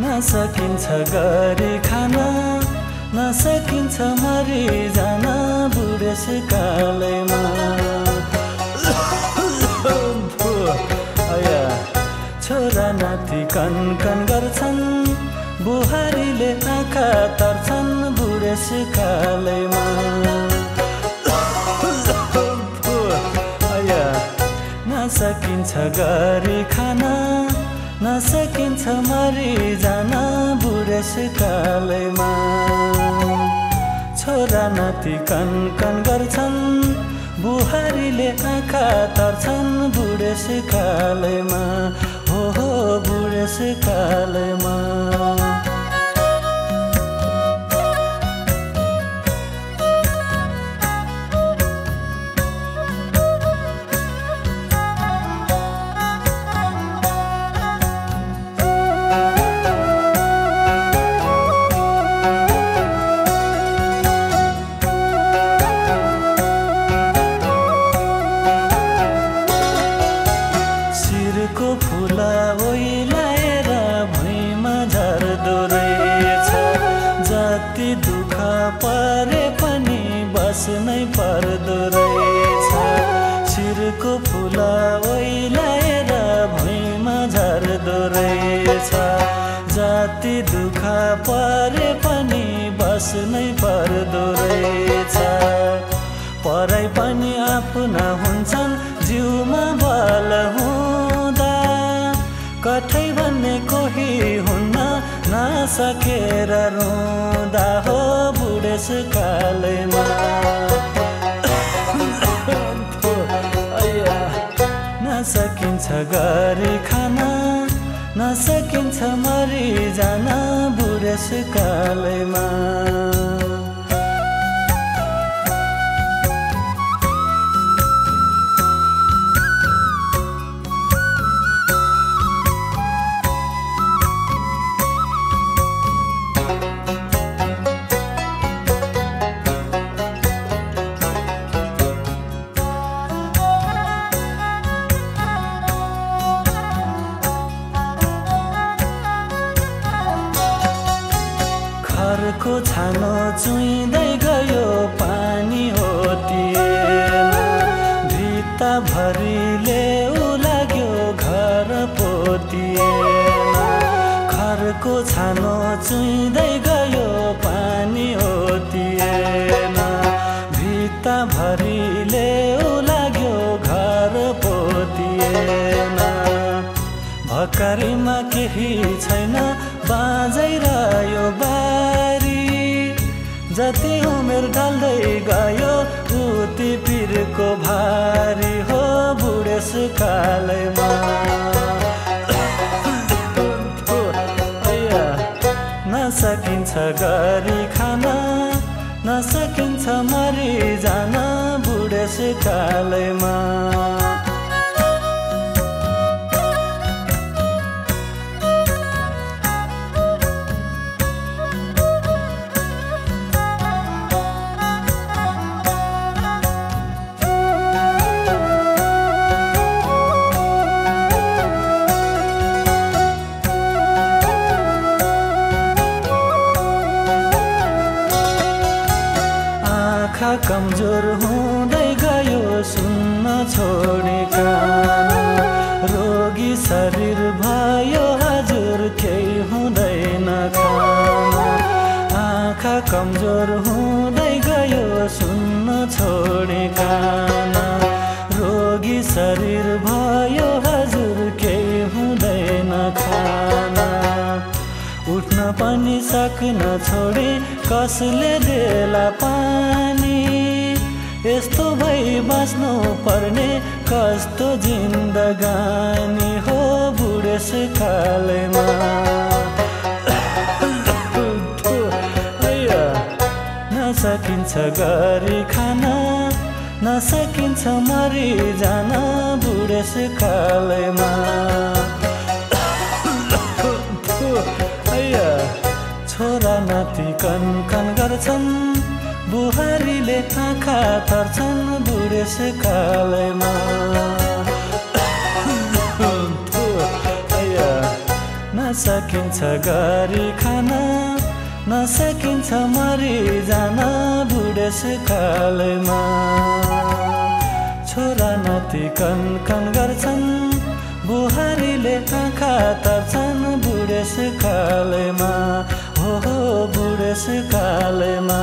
न सकिन्छ गरी खाना, न सकिन्छ मरी जाना बुढेसकालैमा। छोरा नाति कनकन गर्छन्, बुहारीले आँखा तर्छन् बुढेसकालैमा। न सकिन्छ गरी खाना, न सकिन्छ मरी जाना बुढेसकालैमा। छोरा नाति कनकन गर्छन्, बुहारीले आँखा तर्छन् बुढेसकालैमा। हो हो बुढेसकालैमा। परे पनि बस्नै पर्दो रहेछ। शिरको फुला ओइलाएर भुइँमा झर्दो रहेछ। जाति दुःख परे पनि बस्नै पर्दो रहेछ। पराई पनि आफ्ना हुन्छन् जिउमा बल हुँदा, कठै भन्ने कोही हुन्न नसकेर रुँदा। हो बुढेसकालैमा। न सकिन्छ गरी खाना, न सकिन्छ मरी जाना बुढेसकालैमा। घरको छानो चुइँदै गयो पानी ओतिएन, भित्ता भरिले उलाग्यो घर पोतिएन। घरको छानो चुइँदै गयो पानी ओतिएन, भित्ता भरिले उलाग्यो घर पोतिएन। भकारीमा केही छैन बाजाइरह्यो बारी, जति उमेर ढल्दै गयो उति पिरको भारी। हो बुढेसकालैमा। न सकिन्छ गरी खाना, न सकिन्छ मरी जाना बुढेसकालैमा। कमजोर हुँदै गयो सुन्न छोडेका, रोगी शरीर भयो हजुर केही हुँदैन खाना। आँखा कमजोर हुँदै गयो सुन्न छोडेका, रोगी शरीर भयो हजुर केही हुँदैन खाना। उठ्न पनि सक्न छोडे कसले देला पानी, यस्तो भई बाँच्नु पर्ने कस्तो जिन्दगानी। हो बुढेसकालैमा। न सकिन्छ गरी खाना, न सकिन्छ मरी जाना बुढेसकालैमा। छोरा नाति कनकन गर्छन् बुहारीले आँखा तर्छन् बुढेसकालैमा। नसकिन्छ गरी खान नसकिन्छ मरि जान बुढेसकालैमा। छोरा नाति कनकन गर्छन् बुहारीले आँखा तर्छन् बुढेसकालैमा। हो बुढेसकालैमा।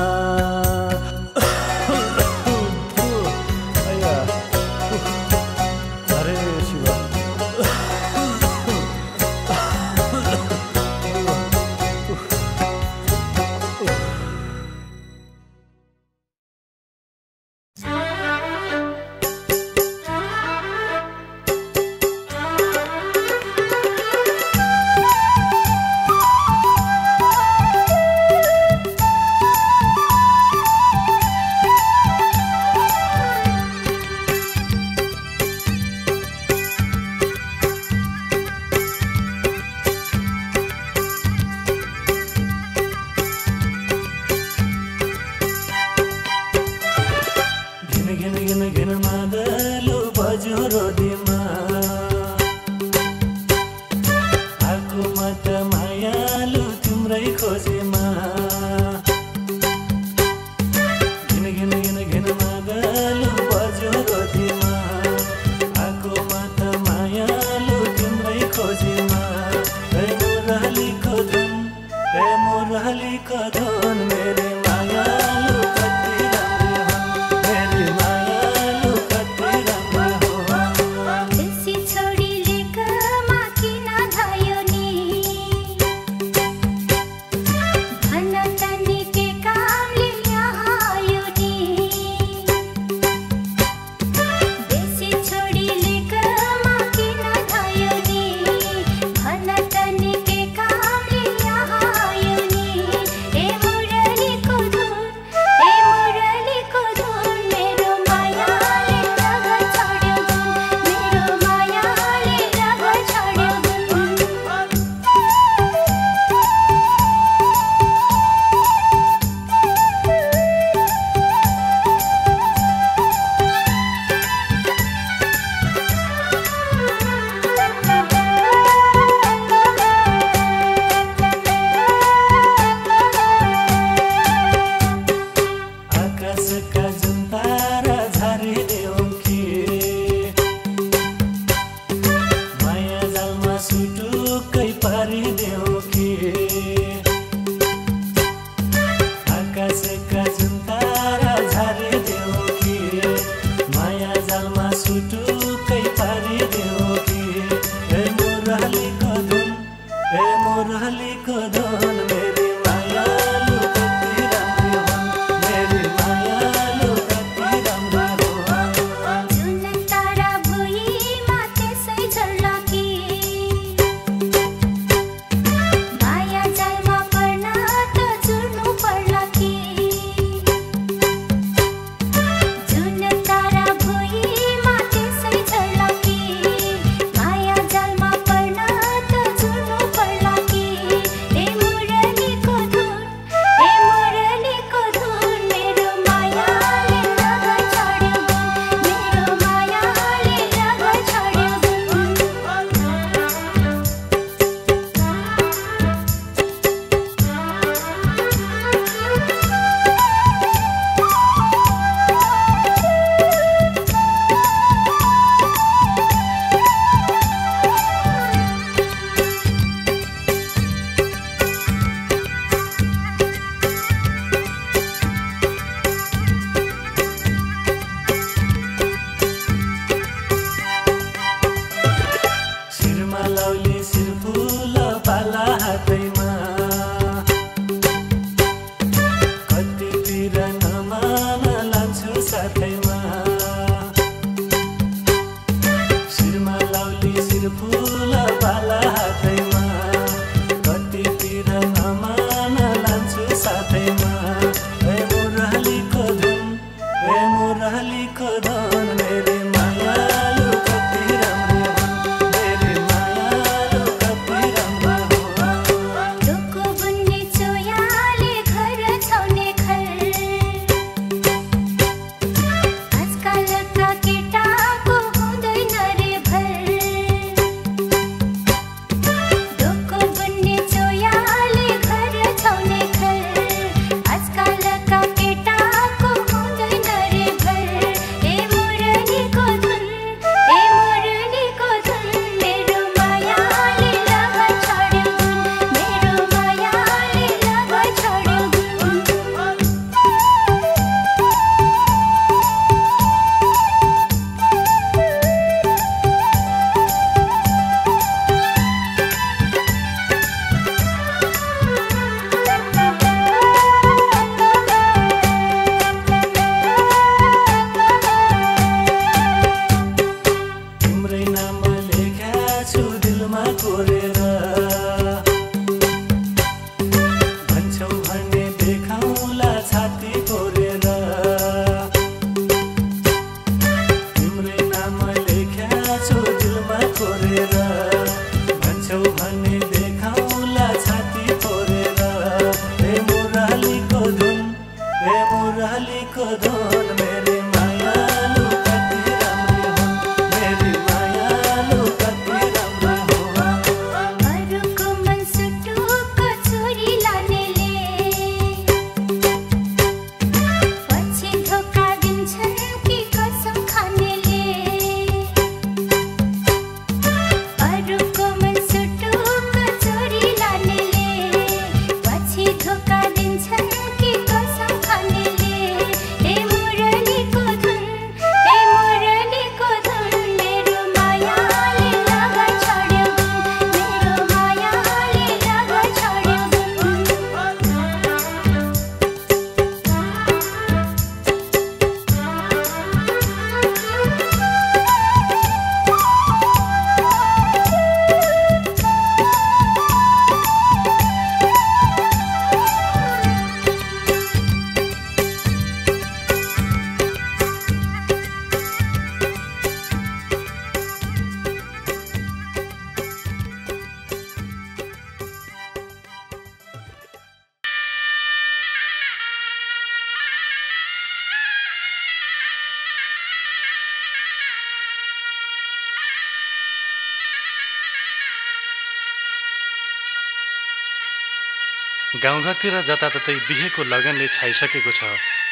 गाउँघरतिर जताततै बिहेको लगनले छाइसकेको छ।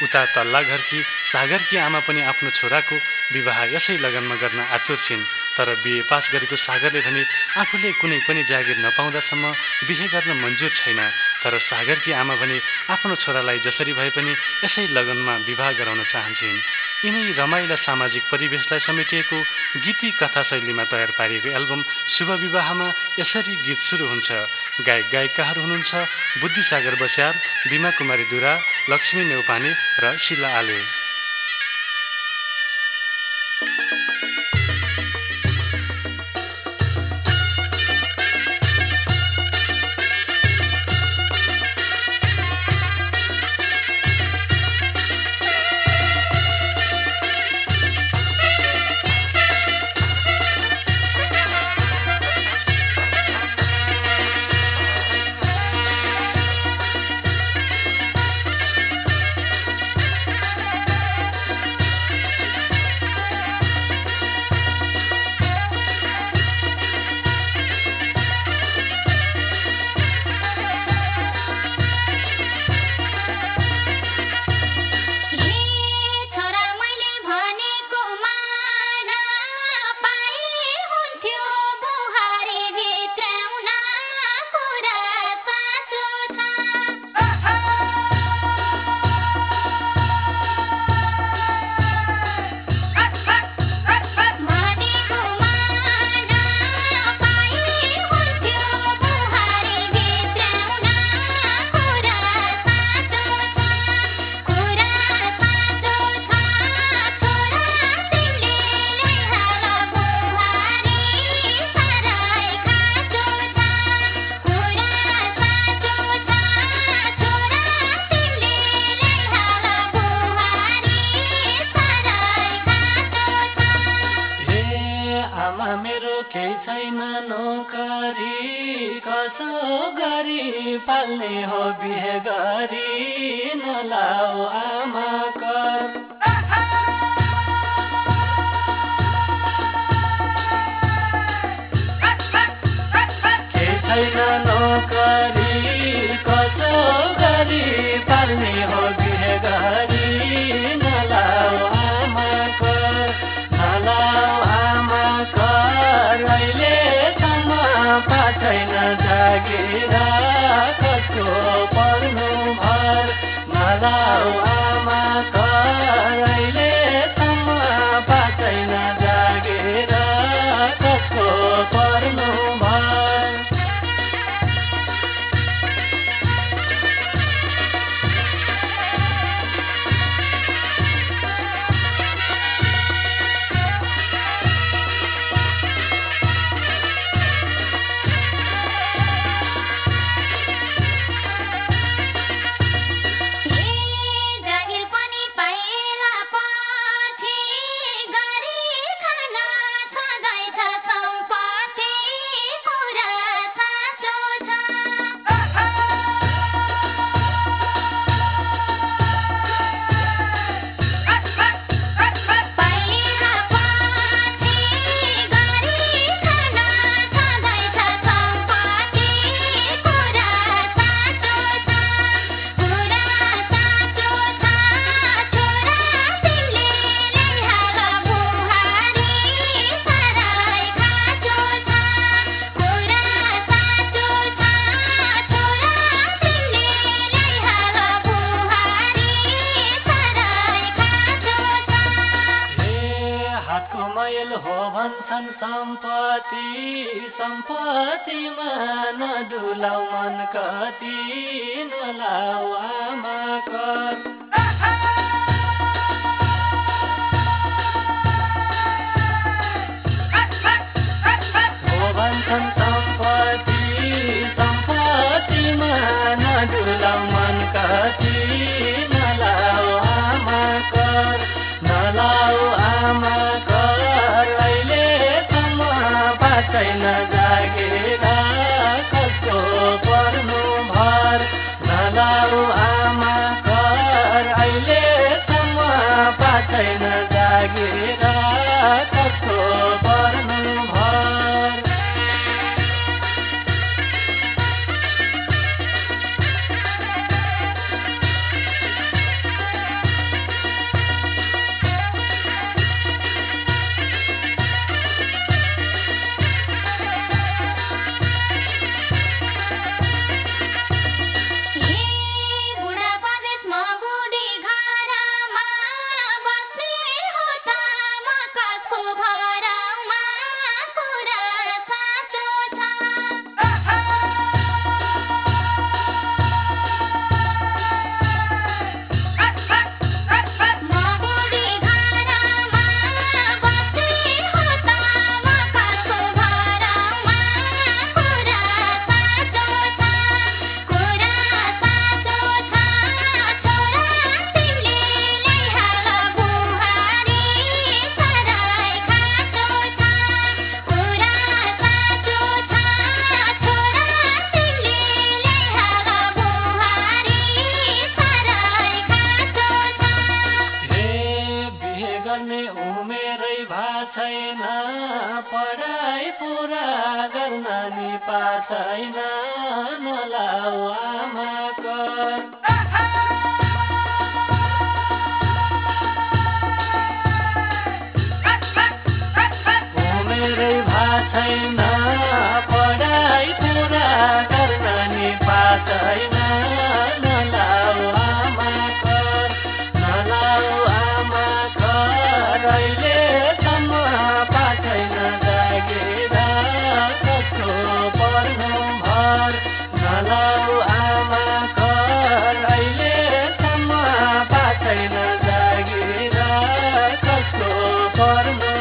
उता तल्लाघरकी सागरकी आमा पनि आफ्नो छोराको विवाह यसै लगनमा गर्न आतुर छिन्। तर बिहे पास गरेको सागरले भने आफूले कुनै पनि जागिर नपाउँदासम्म बिहे गर्न मन्जुर छैन। तर सागरकी आमा भने आफ्नो छोरालाई जसरी भए पनि यसै लगनमा विवाह गराउन चाहन्छिन्। यिनै रमाइला सामाजिक परिवेशलाई समेटिएको गीती कथा शैलीमा तयार पारिएको एल्बम शुभ विवाहमा यसरी गीत सुरु हुन्छ। गायक गायिकाहरू हुनुहुन्छ बुद्धिसागर बस्याल, बिमा कुमारी दुरा, लक्ष्मी नेउपाने र शिला आले। छैन नलाउ आमाको मेरै भाछैन पढाइ पुरा गर्न नि पाछैन नलाउ आमाको नलाउ आमाको रैले सम्म पाछैन जागिरा कस्तो पर्नु भर नलाउ आमाको रैले सम्म पाछैन जागिरा कस्तो पर्नु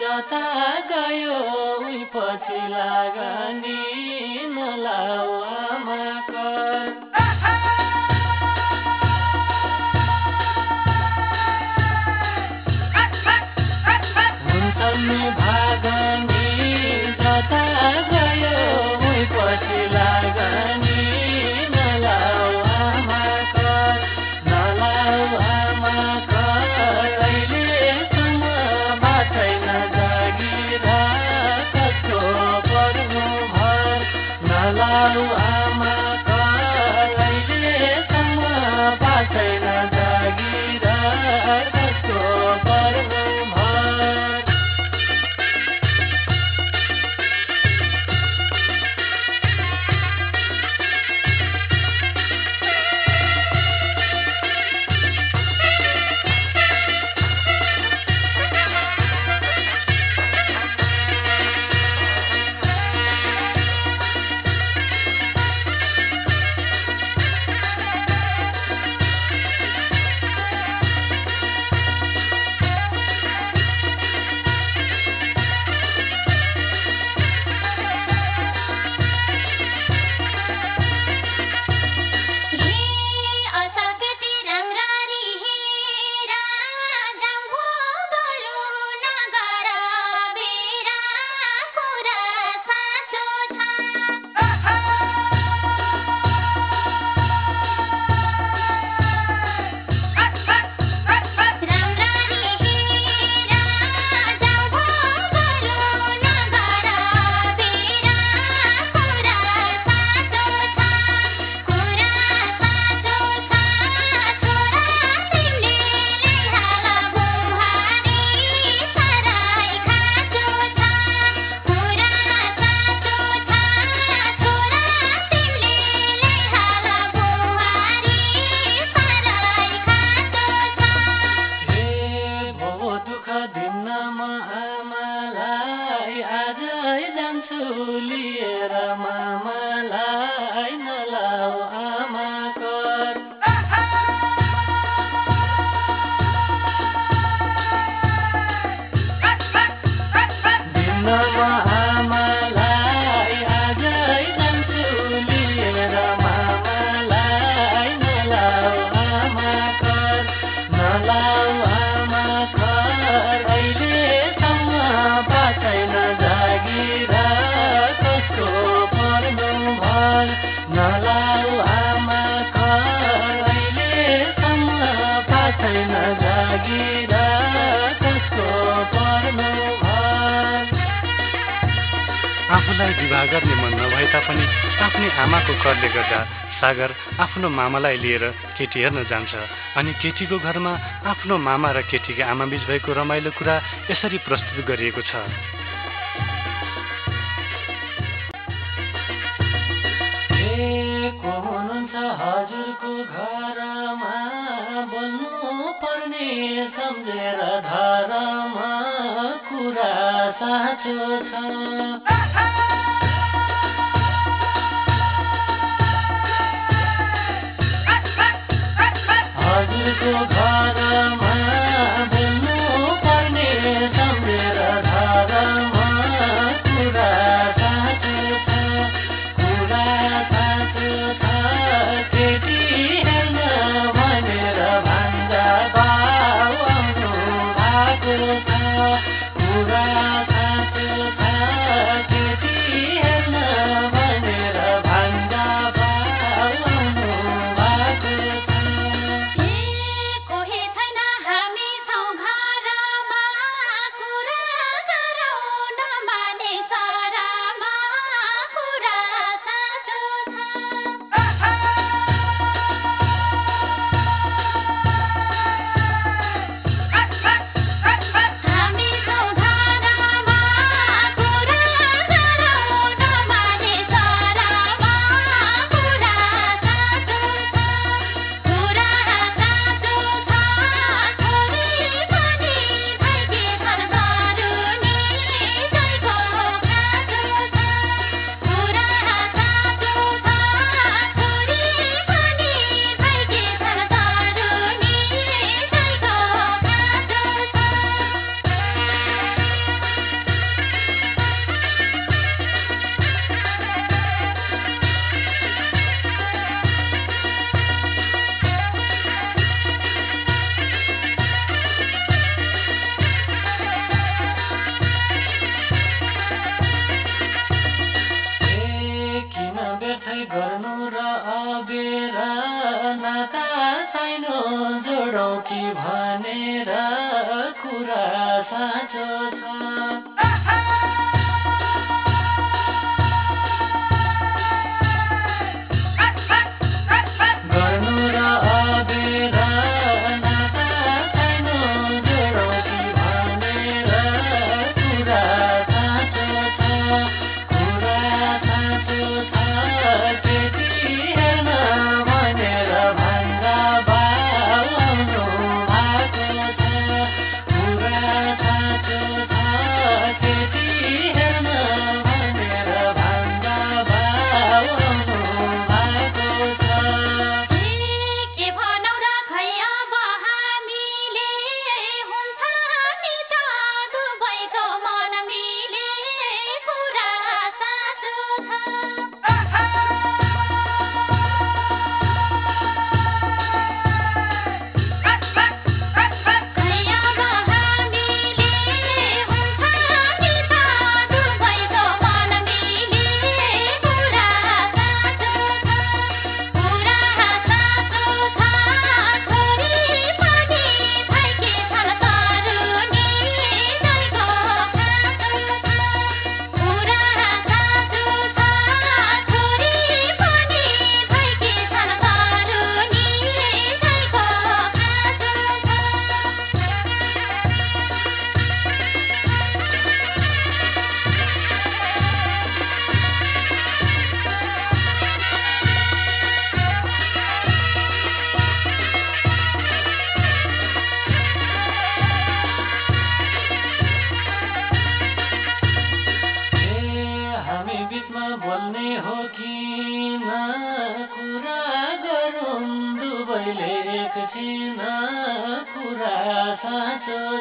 जता गयो उही पछि लागनी नलाउ आमाको हुन्छन् भागनी जता गयो उही पछि लागनी नलाउ आमाको नलाउ आमाको अहिले छैन जागिरा कस्तो पर्नु भर विवाह गर्ने मन नभए तापनि आफ्नै आमाको करले गर्दा सागर आफ्नो मामालाई लिएर केटी हेर्न जान्छ अनि केटीको घरमा आफ्नो मामा र केटीको आमा बीच भएको रमाइलो कुरा यसरी प्रस्तुत गरिएको छ। हजुरको घरमा बन्नु पर्ने सम्झेर धारमा कुरा साँचो छ। हजुरको घरमा बन्नु पर्ने सम्झेर धारमा कुरा साँचो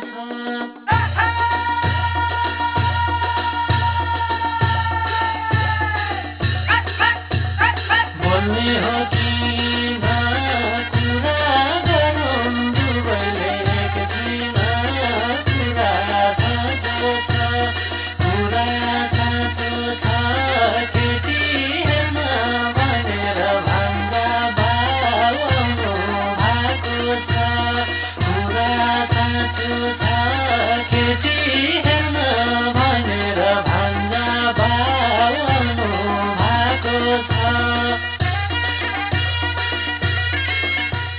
छ। कुरा साँचो छ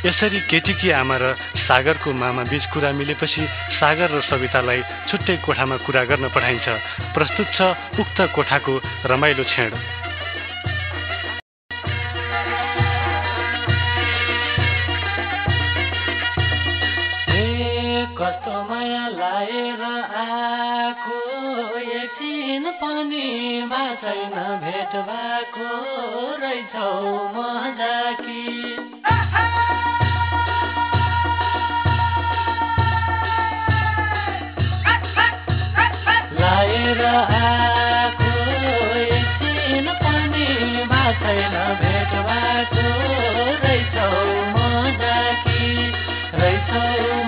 यसरी केटीकी आमा र सागरको मामा बीच कुरा मिलेपछि सागर र सवितालाई छुट्टै कोठामा कुरा गर्न पठाइन्छ। प्रस्तुत छ उक्त कोठाको रमाइलो छेड। कस्तो माया लाएर आको एकछिन पनि बाँचैन भेट भएको रहेछौ मजाकी। लाएर आको एकछिन पनि बाँचैन भेट भएको रहेछौ मजाकी रहेछौ।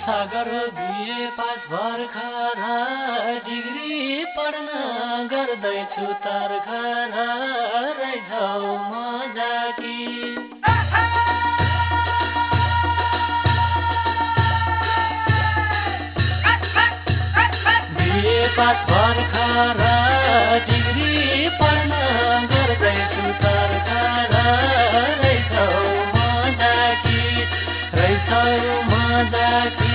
सागर बीए पास भर्खर डिग्री पढ्न गर्दैछु तर्खर रहेछौ मजाकी। बीए पास भर्खर डिग्री पढ्न गर्दैछु तर्खर रहेछौ मजाकी रहेछौ मजाकी।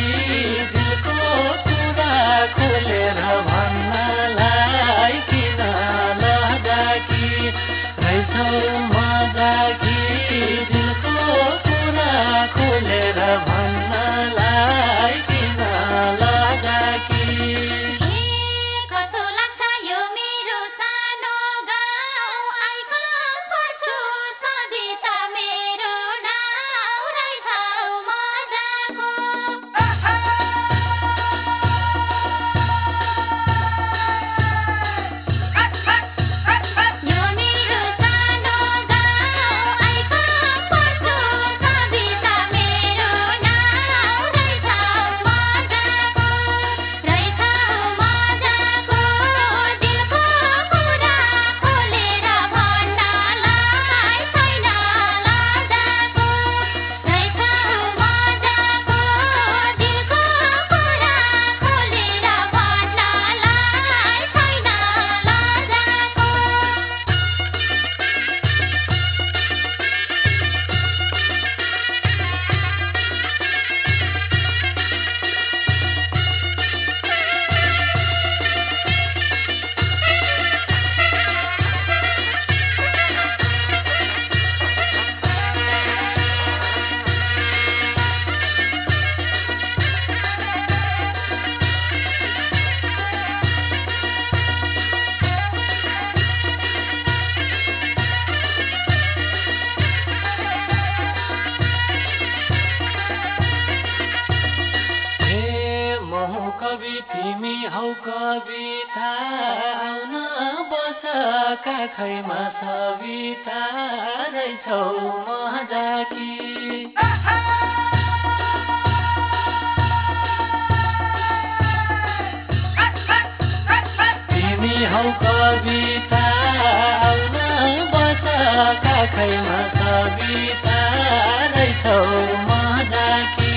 कविता आउन बस काखैमा सविता रहेछौ मजाकी। तिमी हौ कविता आउन बस काखैमा सविता रहेछौ मजाकी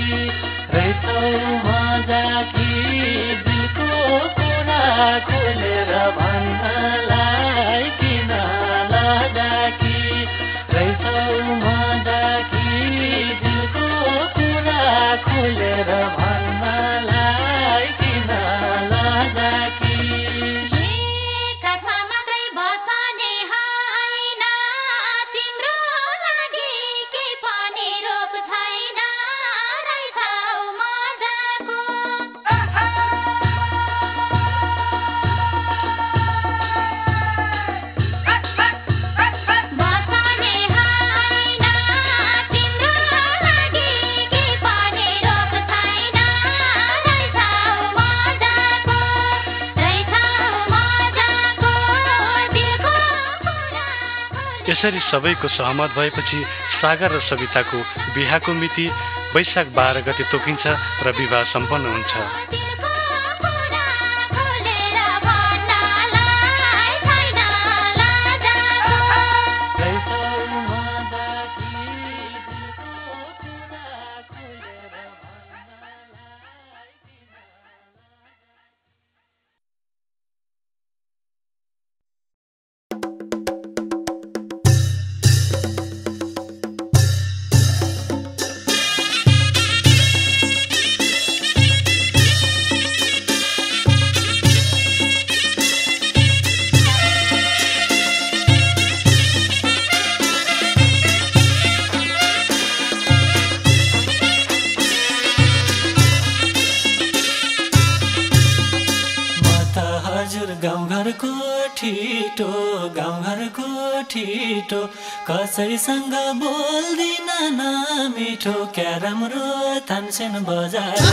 यसरी सबैको सहमत भएपछि सागर र सविताको बिहाको मिति वैशाख 12 गते तोकिन्छ र विवाह सम्पन्न हुन्छ। ठिटो कसैसँग बोल्दिन न मिठो क्यारम र थान्सेन बजाएर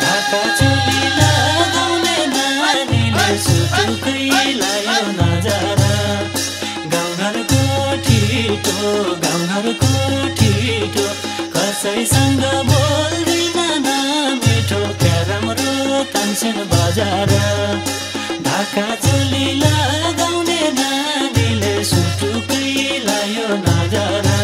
ढाका चोली लगाउने नानीले सुटुकै लायो नजारा। गाउँघरको ठिटो गाउँघरको ठिटो कसैसँग बोल्दिन न मिठो क्यारम र थान्सेन बजाएर ढाका चोली लगाउने नानीले सुटुकै लायो नजारा।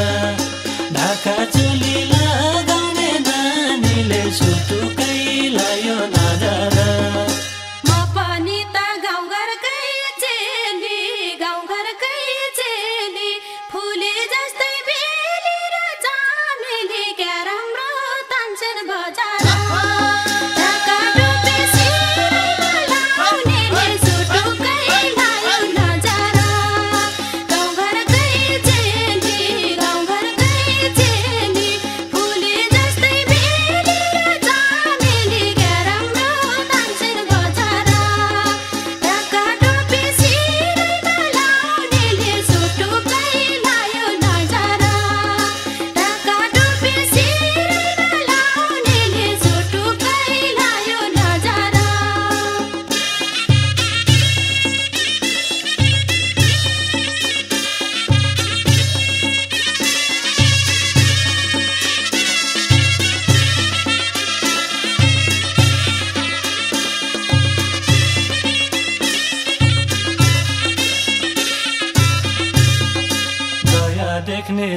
ढाका चोली लगाउने नानीले सुटुकै लायो नजारा। म पनि त गाउँघरकै चेली गाउँघरकै चेली फुले जस्तै बेली र चामेली क्यारम र तानसेन बजारा।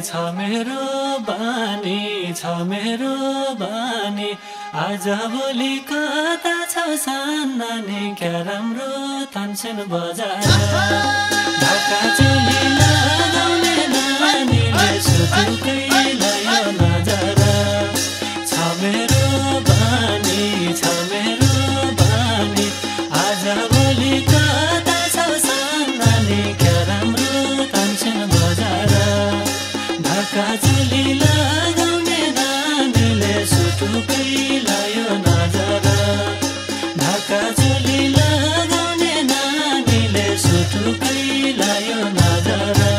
छ मेरो बानी आज भोलि कता छौ सानी क्यारम र तानसेन बजाएर ढाका चोली लगाउने नानीले सुटुकै लायो नजारा। छ मेरो बानी आज भोलि कता छौ सानी क्यारम र तानसेन बजाएर ढाका चोली लगाउने नानीले सुटुकै लायो नजारा। ढाका चोली लगाउने नानीले सुटुकै लायो नजारा।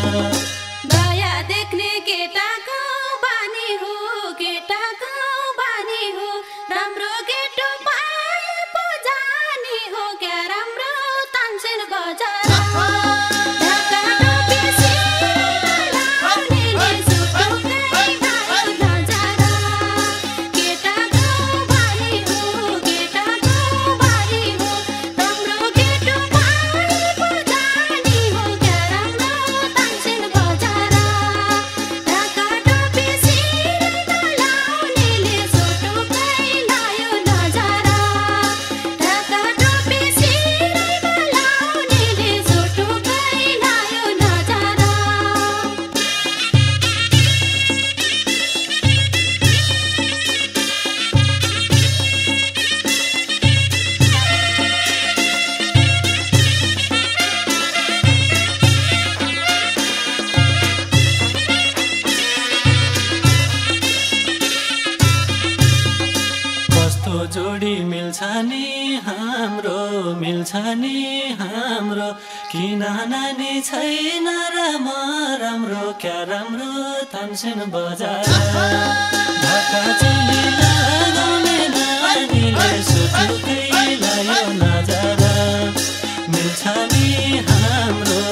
दया देख्ने केटाको बानी हो केटाको बानी हो राम्रो केटो पाए पो जानी हो क्यारम र तानसेन बजाएर। हाम्रो किन नानी छैन र म राम्रो क्यारम र तानसेन बजाएर ढाका चोली लगाउने नानीले सुटुकै लायो नजारा। मिल्छ नि हाम्रो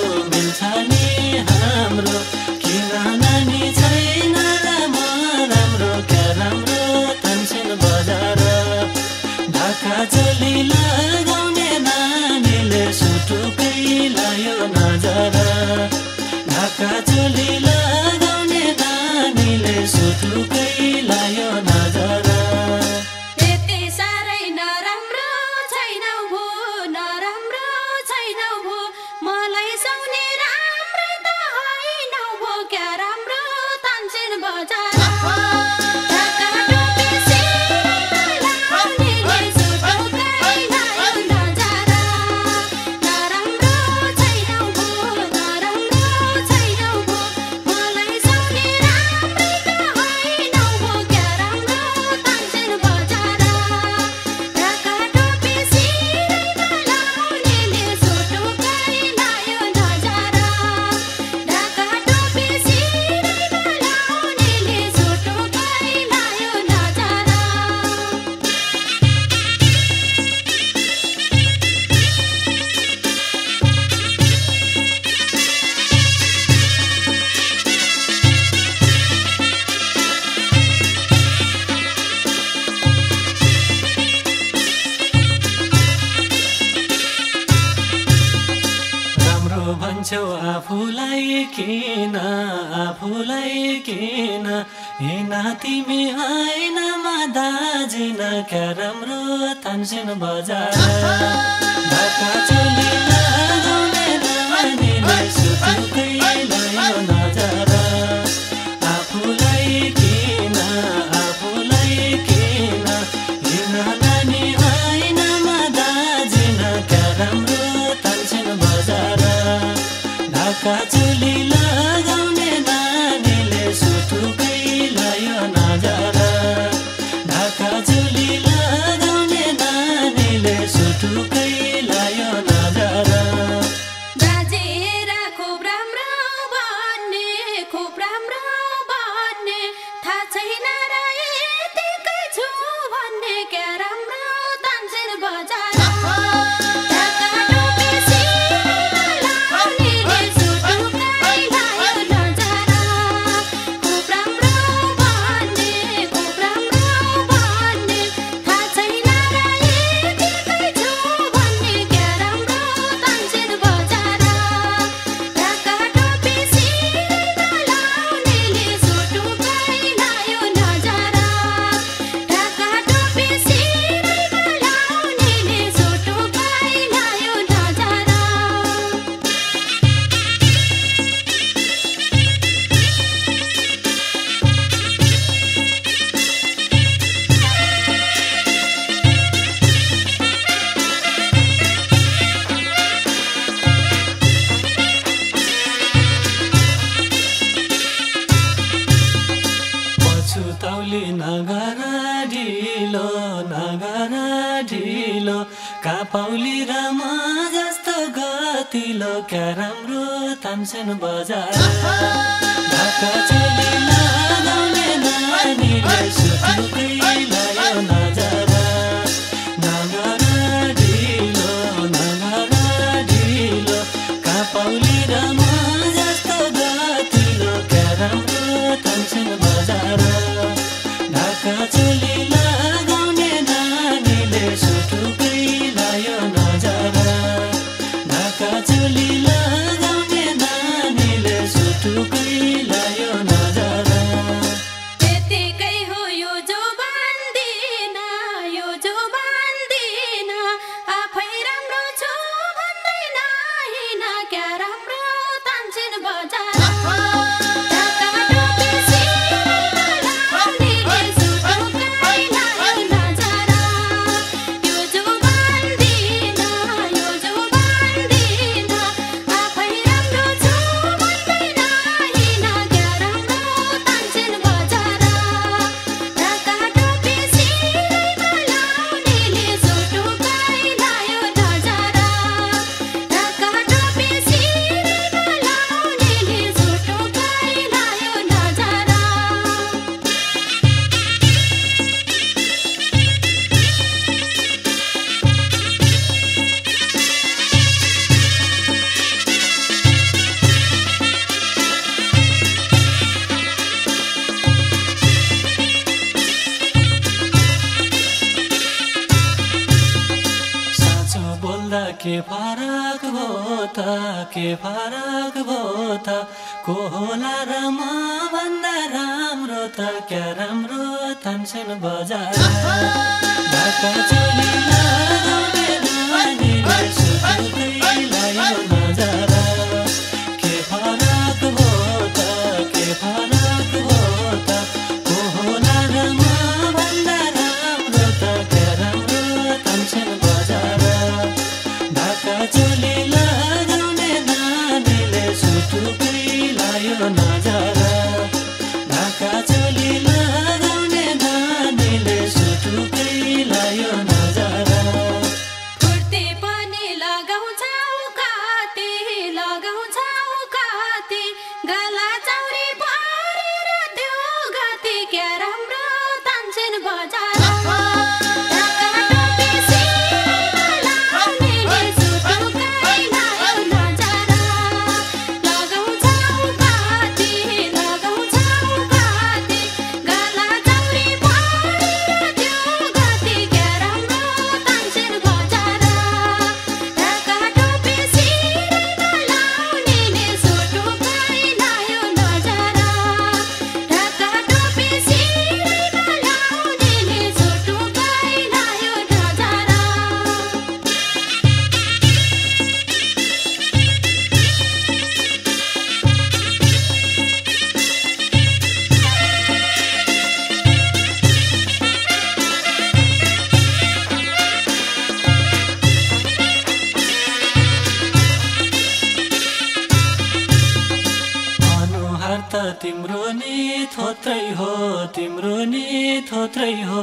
तिम्रो नि थोत्रै हो, तिम्रो नि थोत्रै हो,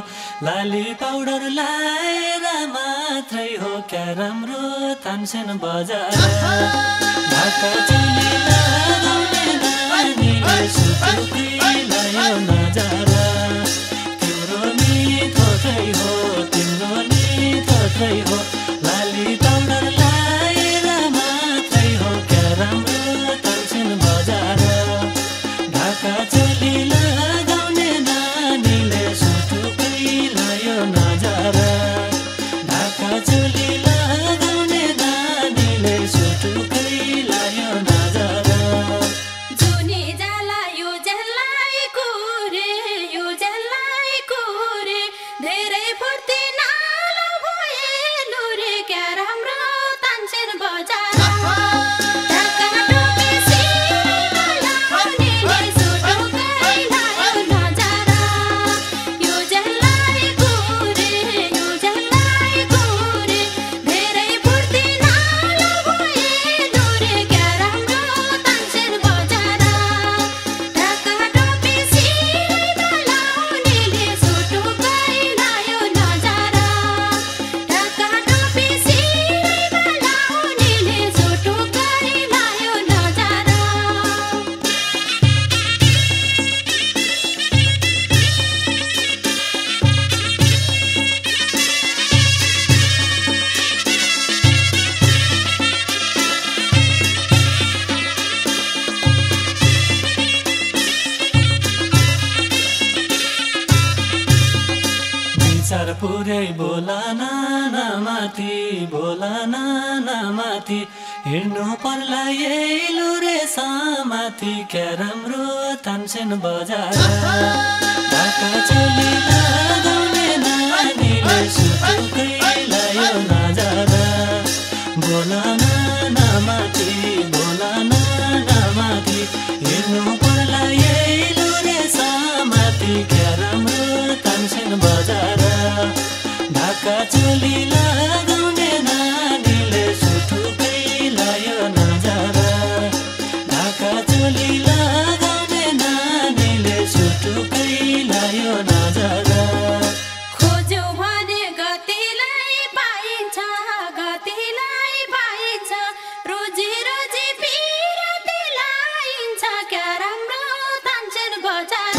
लाली पाउडर लाएर मात्रै हो, क्या राम्रो तान्सेन बजार ढाका चोली लगाउने नानी सुती लायो नजारा। तिम्रो नि थोत्रै हो, तिम्रो नि थोत्रै हो, लाली पाउडर लाएर मात्रै हो, क्या राम्रो तान्सेन बजार चोली लगाउने नानीले सुटुकी लायो नजारा। ढाका चोली लगाउने नानीले सुटुकी लायो नजारा। जुनी जाला यो जलाईको रे, यो जलाईको रे, धेरै फुर्ती नालो भएलो रे, क्या राम्रो तान्सेन बजार। विचार पुरै बोला नाना माथि, बोला नाना माथि, हिँड्नु पर्ला यही लुरे सामाथि, क्या राम्रो तान्सेन बजार। ढाका चोली लगाउने नानीले सुटुकै लायो नजारा। बोला नाना माथि, बोला नाना माथि, हिँड्नु पर्ला यही लुरे सामाथि, क्या राम्रो तान्सेन बजार। ढाका चोली लगाउने नानीले सुटुकै लायो नजारा। ढाका चोली लगाउने नानीले सुटुकै लायो नजारा। खोज्यो भने गतिलाई पाइन्छ, गतिलाई पाइन्छ, रोजी रोजी पिरती लाइन्छ, क्या राम्रो तान्सेन बजार।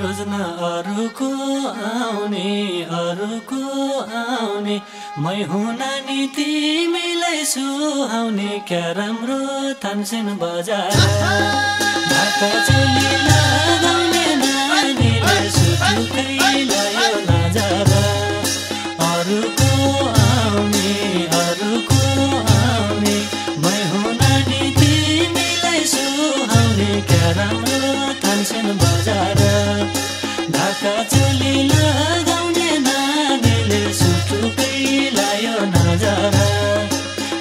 रोज्न अरूको आउने, अरूको आउने, मै हुँ नानी तिमीलाई सुहाउने, क्या राम्रो तान्सेन बजार। ढाका चोली लगाउने नानीले सुटुकै लायो नजारा। अरूको आउने, अरूको आउने, मै हुँ नानी तिमीलाई सुहाउने, क्या राम्रो तान्सेन बजार। ढाका चोली लगाउने नानीले सुटुकै लायो नजारा।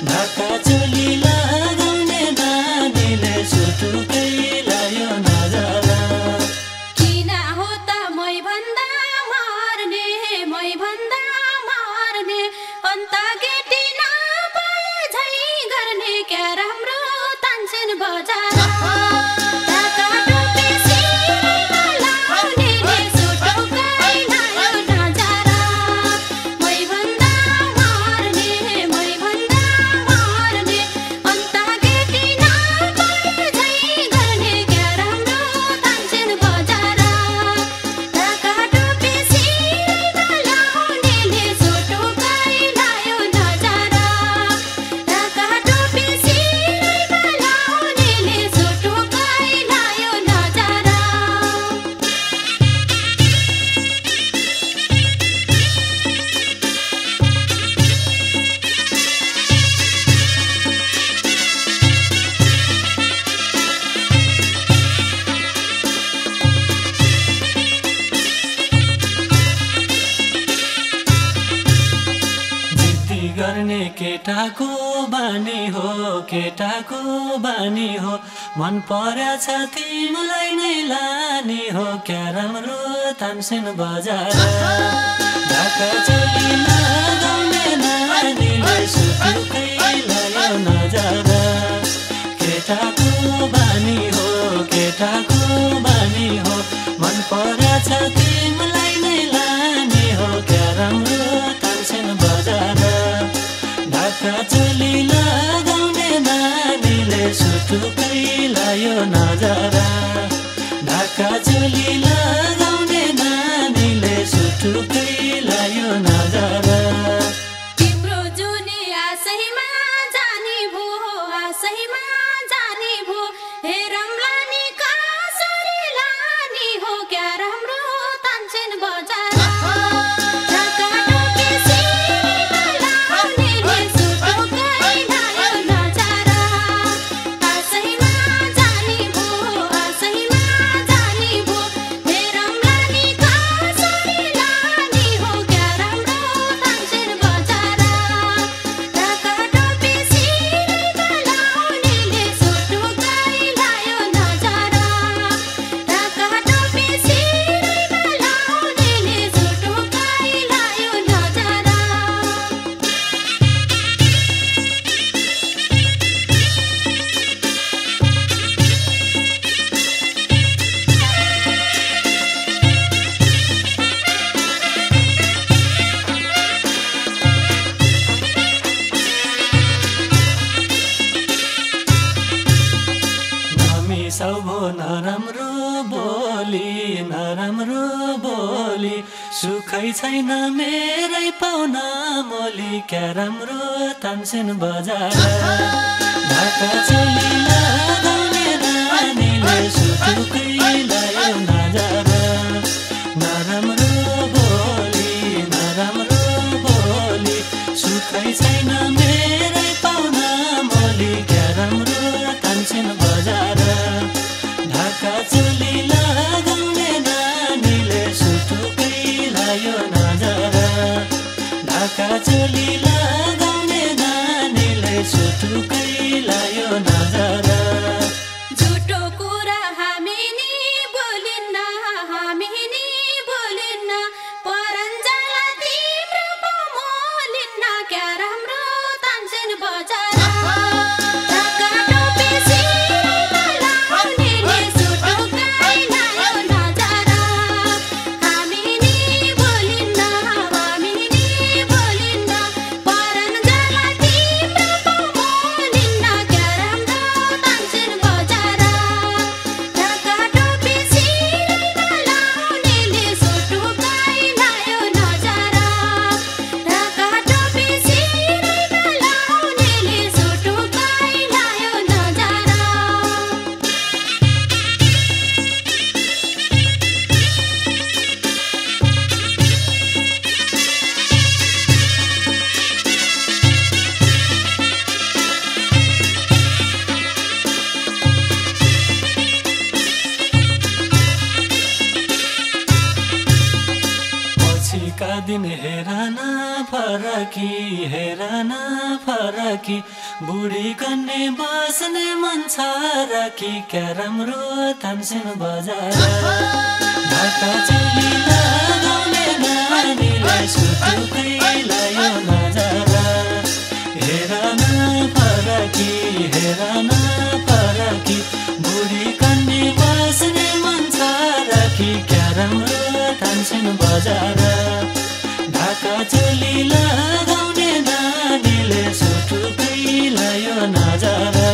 ढाका चोली लगाउने नानीले सुटुकै लायो नजारा। किन हो त मै भन्दा मार्ने अन्त गेटी नपाए झै गर्ने, क्या राम्रो तान्सेन बजार। बानी गर्ने केटाको बानी हो मन पर्या छ तिमीलाई नै लानी हो क्या राम्रो तानसेन बजार ढाका चोली लगाउने नानीले सुतुकै लयो नजारा केटाको बानी हो मन पर्या छ तिमीलाई नै लानी हो क्या राम्रो तानसेन बजार ढाका चोली लगाउने नानीले सुतुकै लयो नजारा ढाका चोली लगाउने नानीले सुतुकै लयो नजारा तिम्रो जुनी आशैमा जानी भो आशैमा जानी भो हे रमलानी कसरी लानी हो क्या राम्रो तान्छन् बजार नराम्रो बोली सुखै छैन मेरै पाउना मोली क्या राम्रो तान्छन् बजार ढाका चोली लगाउने रानीले सुतुकै लयो नजारा नराम्रो बोली सुखै छैन मेरै पाउना मोली क्या राम्रो तान्छन् बजार ढाका चोली लगाउने नानीले सुतुकै लयो नजारा ढाका चोली लगाउने नानीले सुतुकै लयो नजारा झुटो कुरा हामी नि बोलिन्न परन्जाला तिम्रो बोलिन्न क्या राम्रो तान्छन् बजार का दिन हेराना फरकी बुढी कन्ने बस्ने मन छ रकी क्या राम्रो तान्छन् बजार ढाका चोली लगाउने नानीले सुतुकै लयो नजारा हेराना फरकी बुढी कन्ने बस्ने मन छ रकी क्या राम्रो तान्छन् बजार ढाका चोली लगाउने नानीले सुतुकै लयो नजारा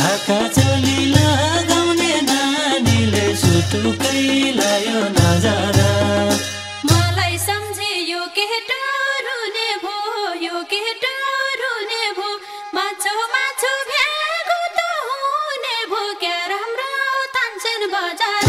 ढाका चोली लगाउने नानीले सुतुकै लयो नजारा मलाई सम्झे यो केटा रुने भो माछो भ्यागो त हुने भो क्या राम्रो तान्छन् बजार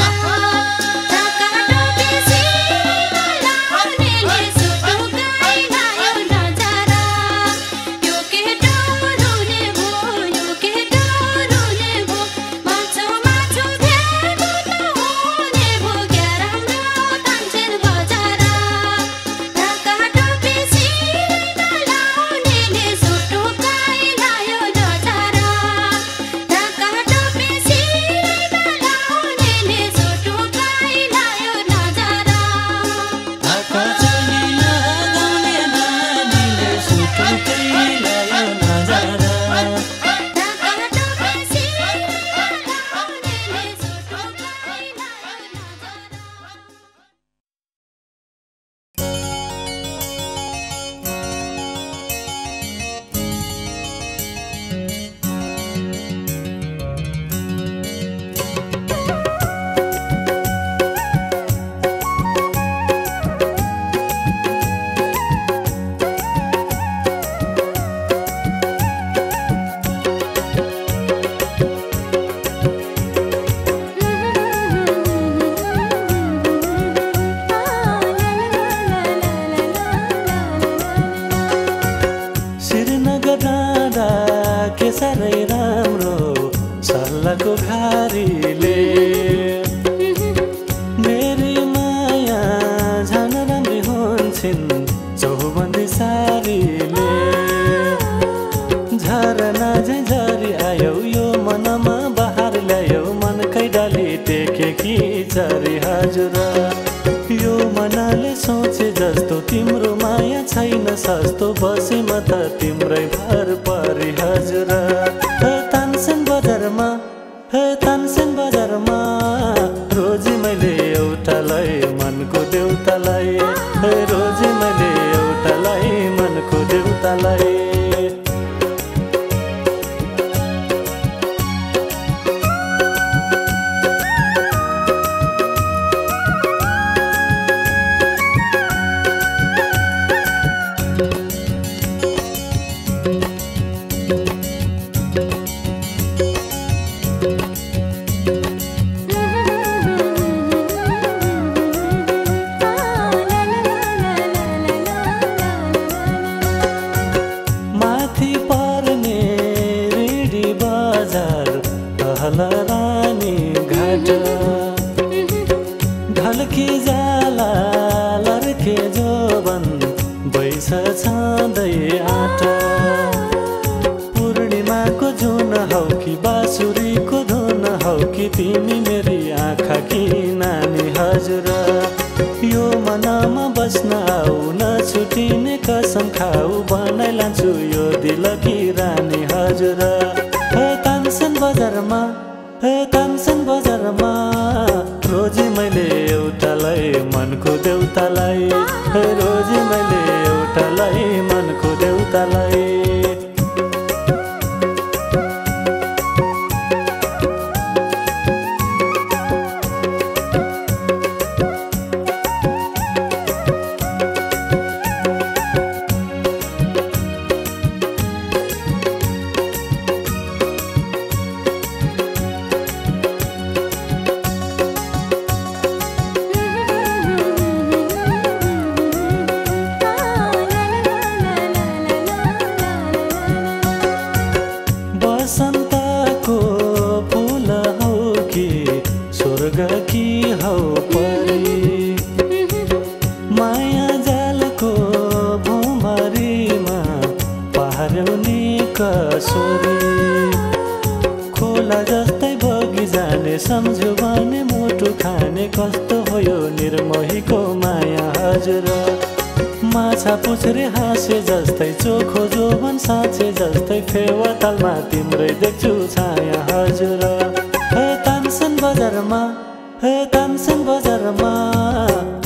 को घारी ले मेरी माया झन रमी हुन्छिन् चौबन्दी सारी ले झरना झरी आयो यो मनमा बहार ल्यायो मनकै डाली टेके कि झरी हजुर यो मनाले सोचे जस्तो तिम्रो माया छैन सस्तो बसे म त तिम्रै भर परि हजुर तानसेन बजारमा रोजी मैले एउटालाई मनको देउतालाई रोजी मैले एउटालाई मनको देउतालाई रानी घाट ढल्की जाला लर्के जोबन बैस छाँदै आटा पूर्णिमाको जुन हौ कि बाँसुरीको धुन हौ कि तिमी मेरी आँखा कि नानी हजुर यो मनमा बस्न आऊ न छुटिने कसम खाऊ बनाइ लान्छु यो दिलकी रानी हजुर तानसेन बजारमा रोजी मैले एउटालाई मनको देउतालाई रोजी मैले एउटालाई मनको देउतालाई माया जाल को भुमरीमा पार्यौनी कसरी खोला जस्तै बगी जाने सम्झ्यो भने मोटु खाने कस्तो भयो निर्मोहीको माया हजुर माछा पुछ्रे हाँसे जस्तै चोखो जोवन साँचे जस्तै फेवा तालमा तिम्रै देख्छु छाया हजुर तानसेन बजारमा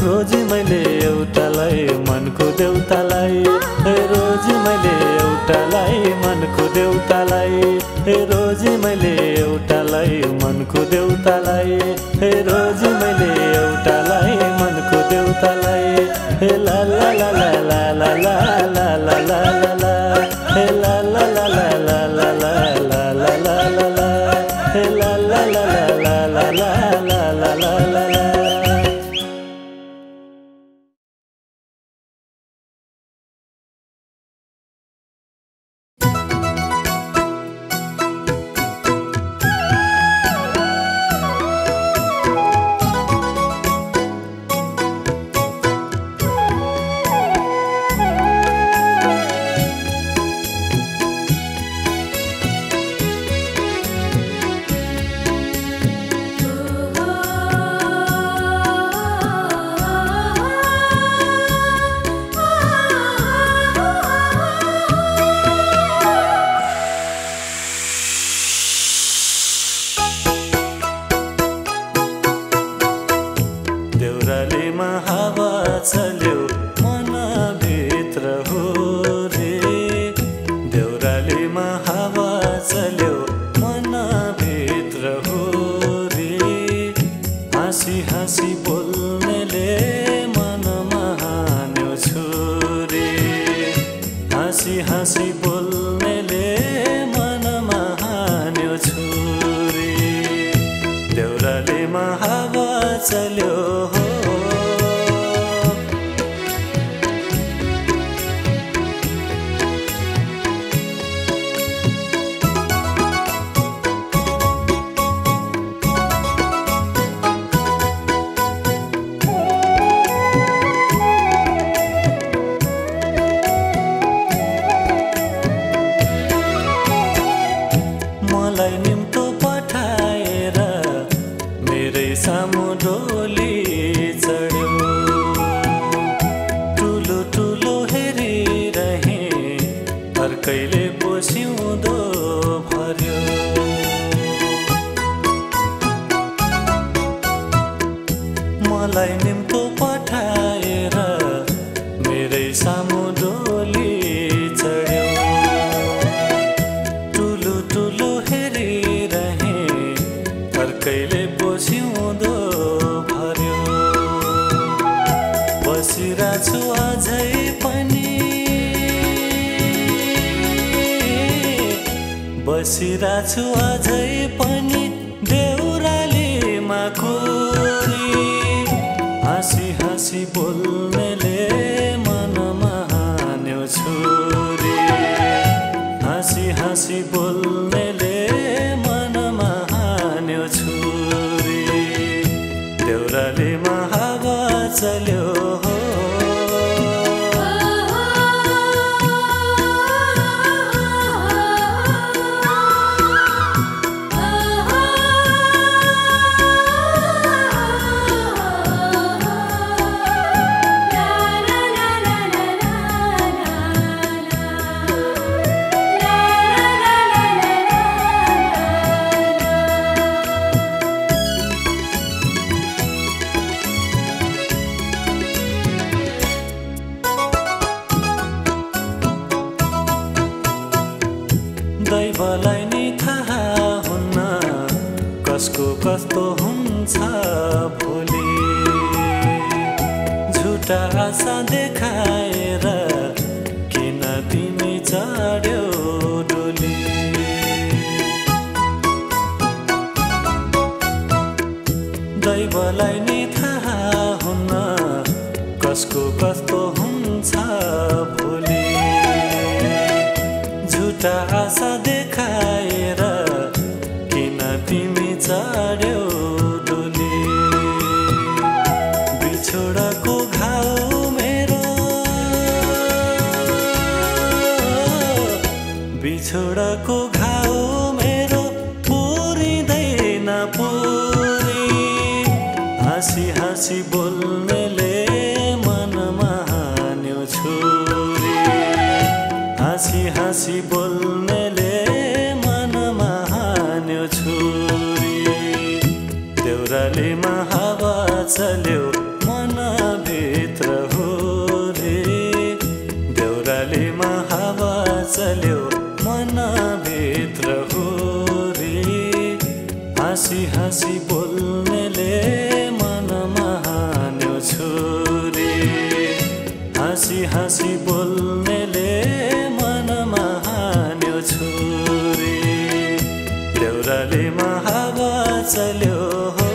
रोजी मैले एउटालाई मनको देउतालाई रोजी मैले एउटालाई मनको देउतालाई रोजी मैले एउटालाई मनको देउतालाई रोजी मैले एउटालाई मनको देउतालाई ला ला ला ला ला ला ला ला ला ला ला ला ला ला ला फर्कैले पोसिउँदो भर्यो। मलाई निम्तो पठाएर मेरै सामु डोली चढ्यो। टुलु टुलु हेरिरहे फर्कैले पोसिउँदो भर्यो। बसिरहेछु अझै पनि बसिरहेछु अझै पनि देउरालीमा कोरी हाँसी हाँसी बोल्नेले मनमा हान्यो छोरी हाँसी हाँसी बोल्नेले मनमा हान्यो छोरी देउरालीमा हावा चल्यो हो दैवलाई नै थाहा हुन्न कसको कस्तो हुन्छ भोलि। झुटा आशा देखाएर किन तिमी चढ्यो डोली। दैवलाई नै थाहा हुन्न कसको कस्तो हुन्छ भोलि। झुटा आशा देखाएर किन तिमी चढ्यो डोली। बिछोडको घाउ मेरो बिछोडको घाउ मेरो पुरिँदैन पुरी हाँसी हाँसी बोल्नेले मनमा हान्यो छोरी हाँसी हाँसी बोल्नेले मनमा हान्यो छोरी देउरालीमा हावा चल्यो मनभित्र हो रे देउरालीमा हावा चल्यो मनभित्र हो रे हाँसी हाँसी बोल्नेले मनमा हान्यो छोरी हाँसी हाँसी बोल्नेले छोरी देउरालीमा हावा चल्यो हो।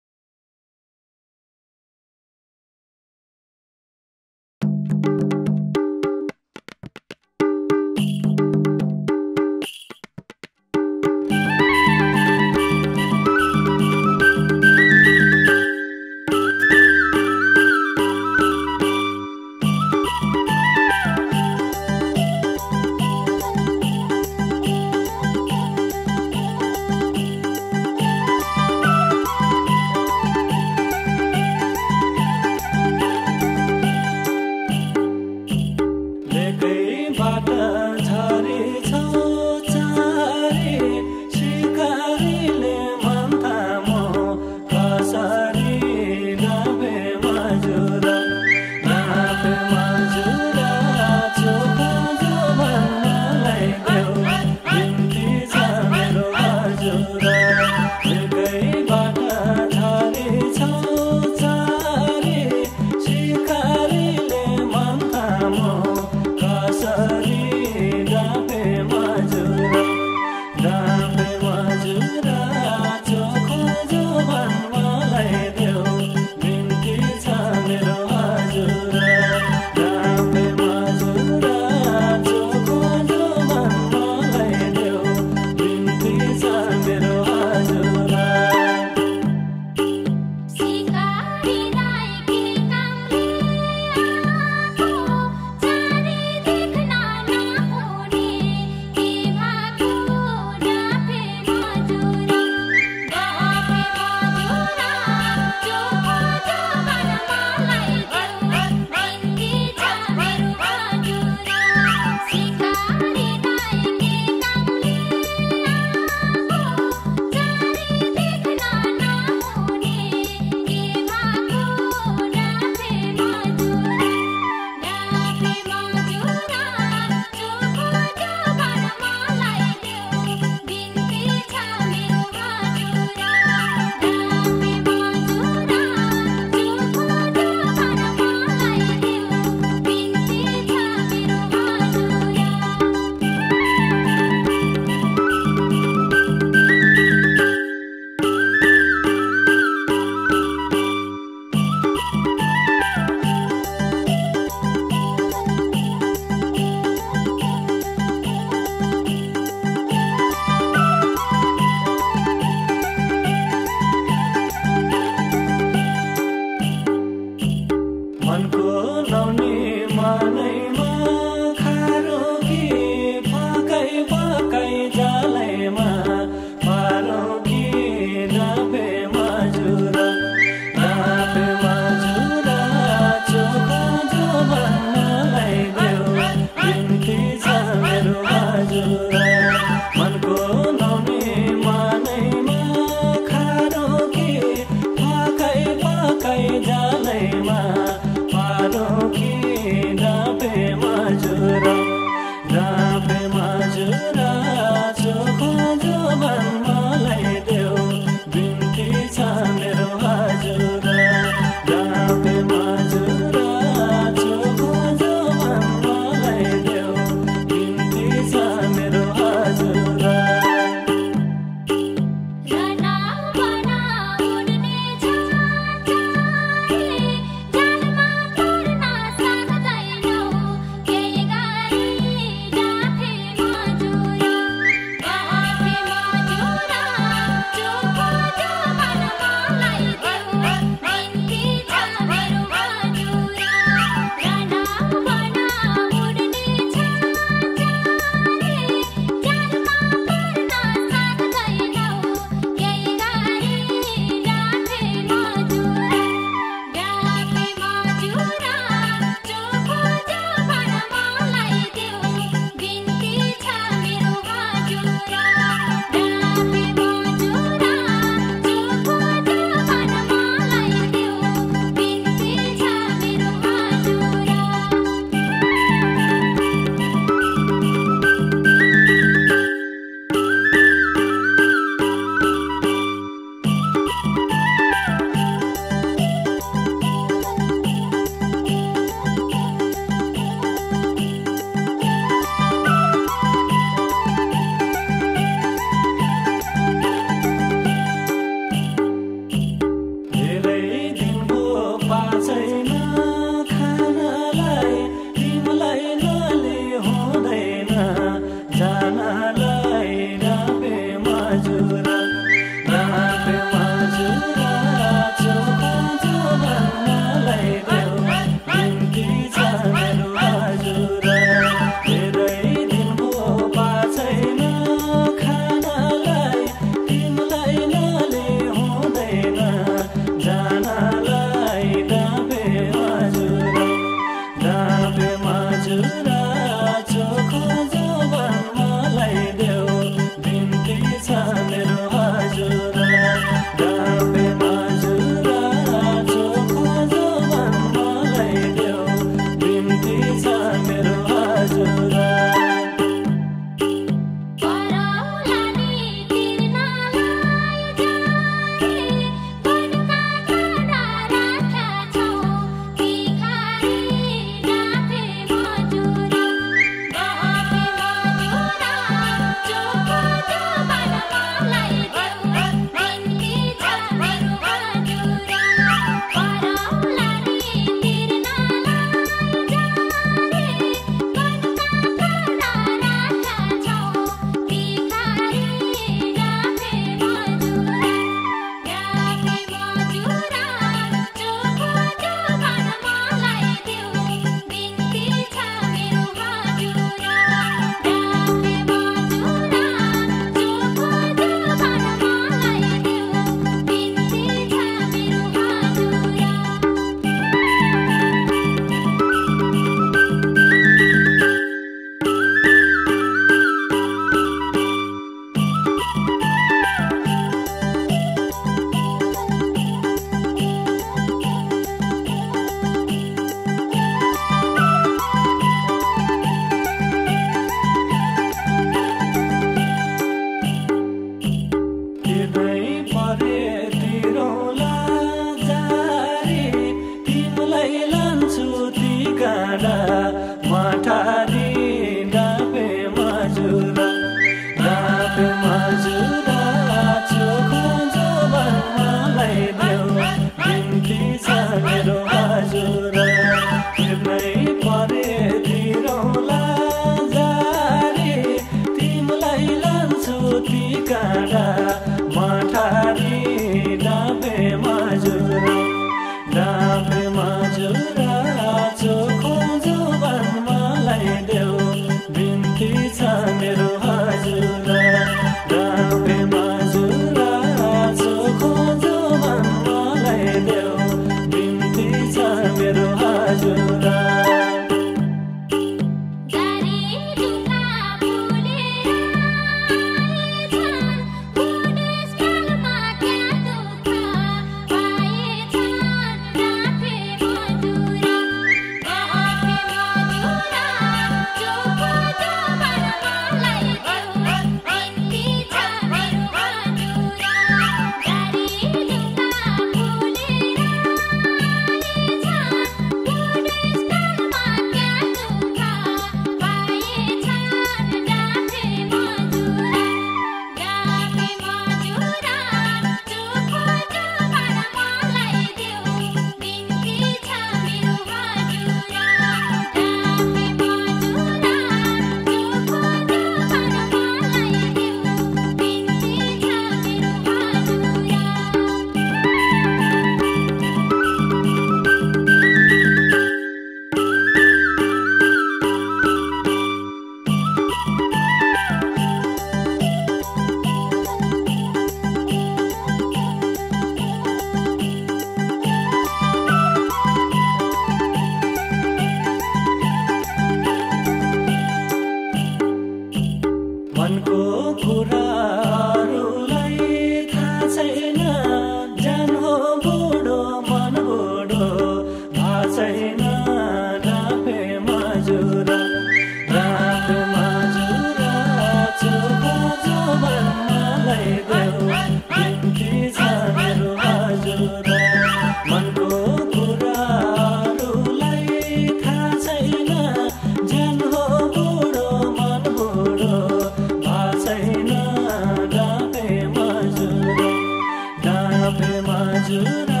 हजुरा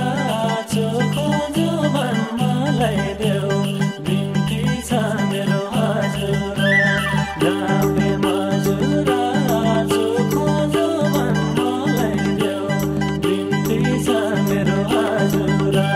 चोखो जो मनमा लैदेऊ बिन्ती छ मेरो हजुरा नामे हजुरा चोखो जो मनमा लैदेऊ बिन्ती छ मेरो हजुरा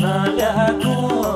Nala ko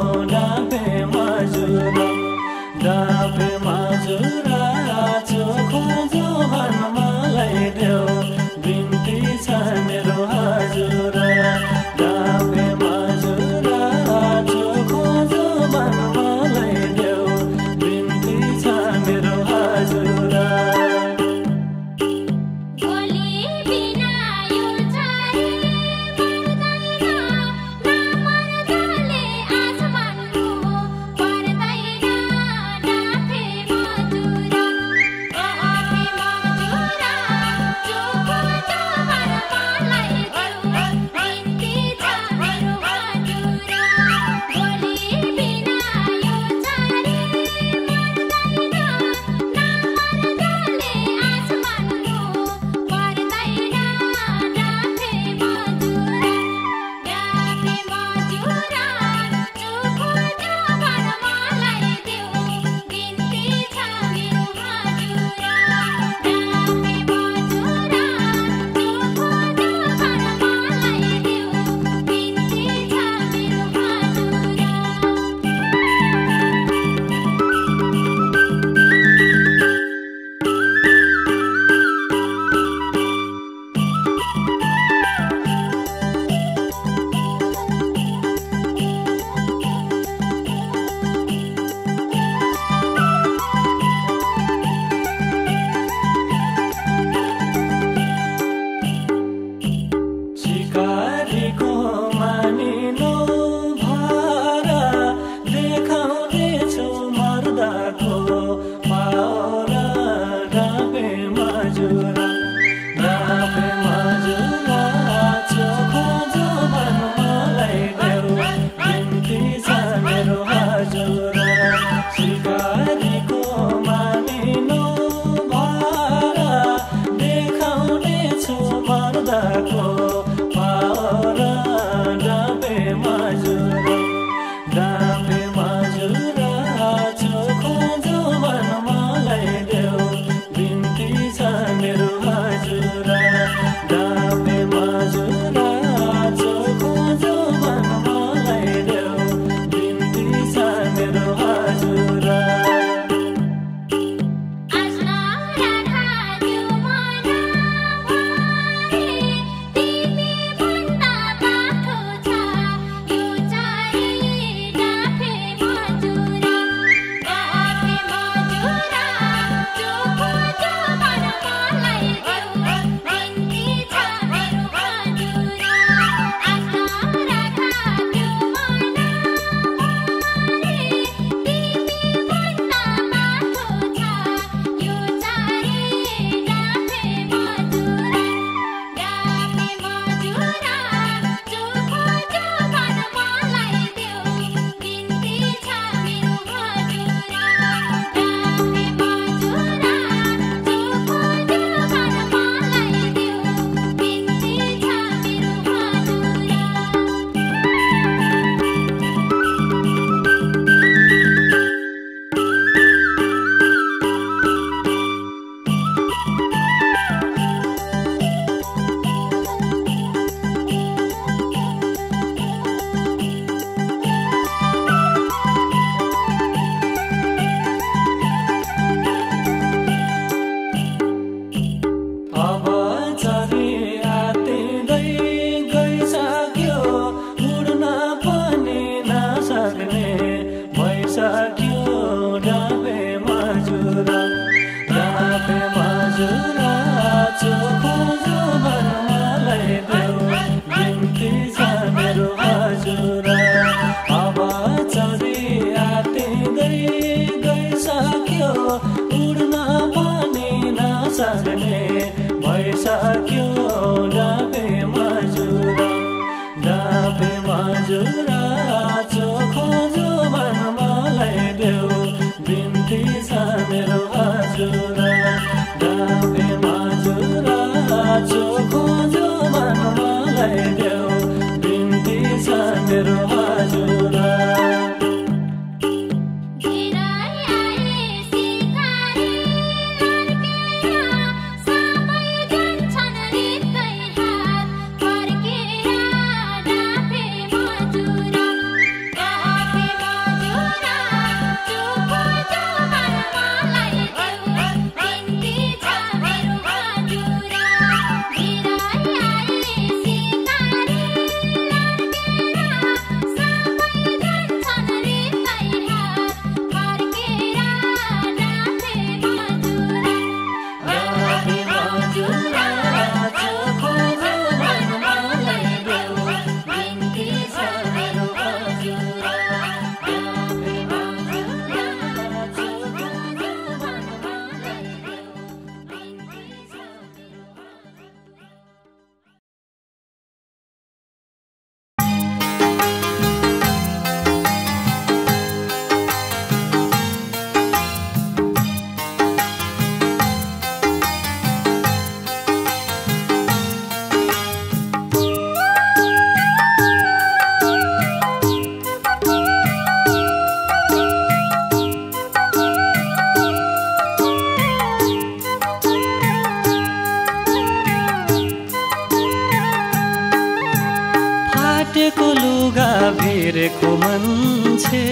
भेरेको मान्छे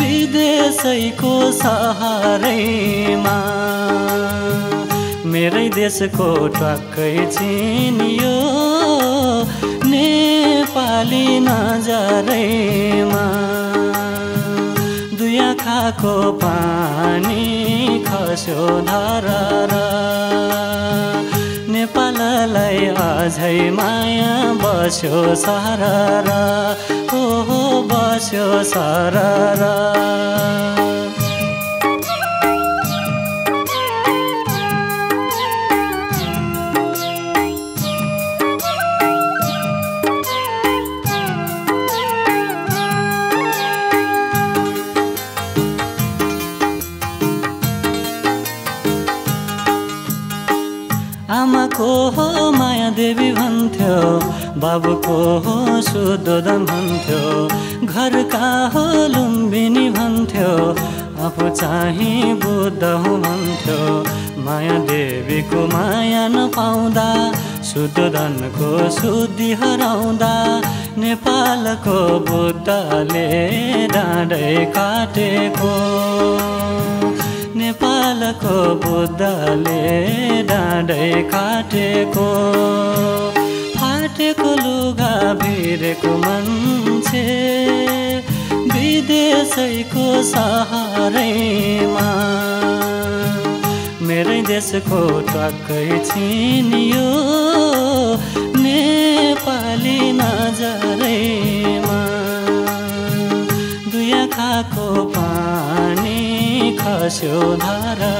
विदेशैको सहारैमा मेरै देशको ट्वाक्कै चिनियो नेपाली नजरैमा दुई आँखाको पानी खस्यो धारा नेपाललाई अझै माया बस्यो सारा हो बस्यो सारा आमाको हो माया देवी भन्थ्यो बाबुको हो सुदोदन भन्थ्यो घरका हो लुम्बिनी भन्थ्यो आफू चाहिँ बुद्ध हुँ भन्थ्यो माया देवीको माया नपाउँदा सुदोदनको शुद्धि हराउँदा नेपालको बुद्धले डाँडै काटेको नेपालको बुद्धले डाँडै काटेको फाटेको लुगा भिरेको मान्छे विदेशैको सहारैमा मेरै देशको ट्वाक्कै छिनियो नेपाली नजरैमा दुई आँखाको पानी खस्यो धारा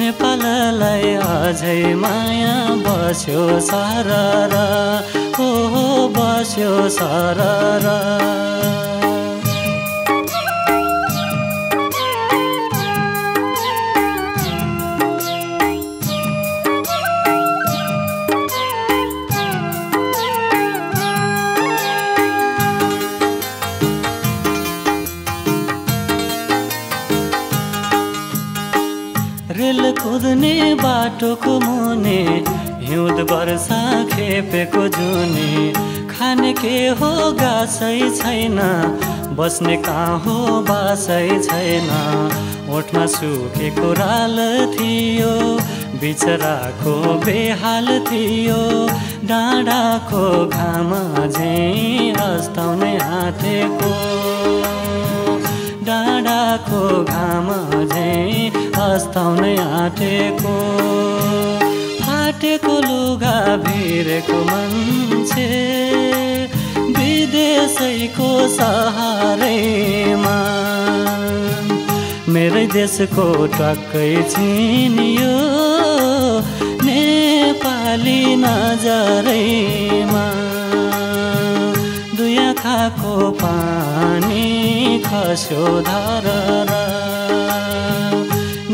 नेपाललाई अझै माया बस्यो सारा हो बस्यो सारा रेल कुद्ने बाटोको मुने हिउँद वर्षा खेपेको जुने खाने के हो गासै छैन बस्ने कहाँ हो बासै छैन ओठमा सुकेको राल थियो बिचराको बेहाल थियो डाँडाको घाम झैँ अस्ताउने आँटेको डाँडाको घाम झैँ अस्ताउने आँटेको फाटेको लुगा भिरेको मान्छे विदेशैको सहारैमा मेरै देशको ट्वाक्कै चिनियो नेपाली नजरैमा दुई आँखाको पानी खस्यो धारा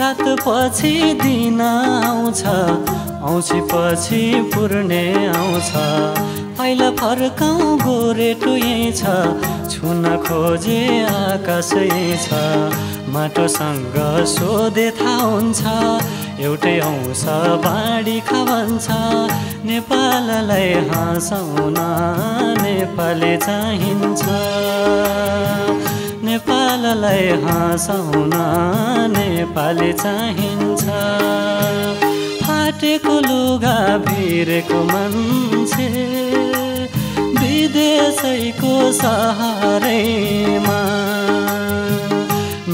रात पछि दिन आउँछ औँसी पछि पूर्णे आउँछ पहिला फर्काउँ गोरेटो यहीँ छुन खोजे आकाश यहीँ छ माटोसँग सोधे थाहा हुन्छ एउटै आउँछ बाँडी खान्छ नेपाललाई हाँसाउन नेपाली चाहिन्छ नेपाललाई हाँसाउन नेपाली चाहिन्छ फाटेको लुगा भिरेको मान्छे विदेशैको सहारैमा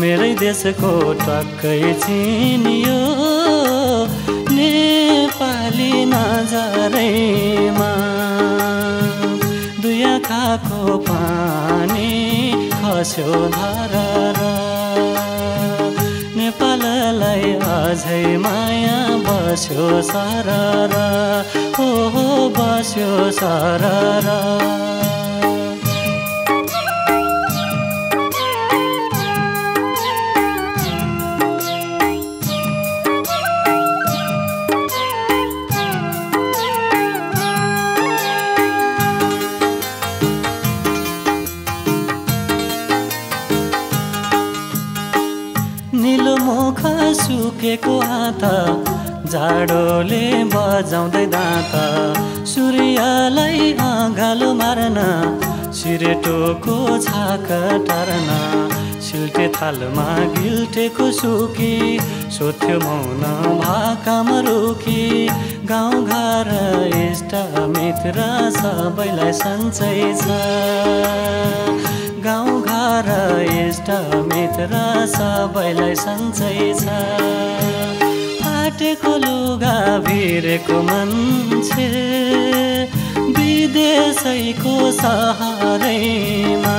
मेरै देशको ट्वाक्कै चिनियो नेपाली नजरैमा दुई आँखाको पानी खस्यो धारा नेपाललाई माझै माया बस्यो सररा, हो हो बस्यो सररा। सुकेको हाता जाडोले बजाउँदै दाता, सूर्यलाई अँगालो मार्न सिरेटोको छाक टार्न। सिल्टे थालमा गिल्टेको सुकी सोध्यो मौन भाकाम रोकी, गाउँघर इष्ट मित्र सबैलाई सन्चै छ। गाउँघर इष्ट मित्र सबैलाई सन्चै छ। फाटेको लुगा भिरेको मान्छे विदेशैको सहारैमा,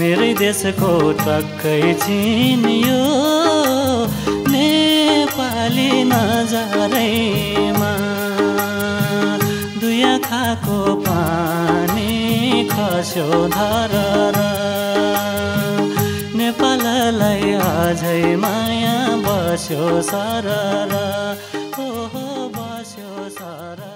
मेरै देशको टक्कै चिनियो नेपाली नजारैमा। दुया खाको पानी खस्यो धररा, नेपाललाई अझै माया बस्यो सररा, हो हो बस्यो सररा।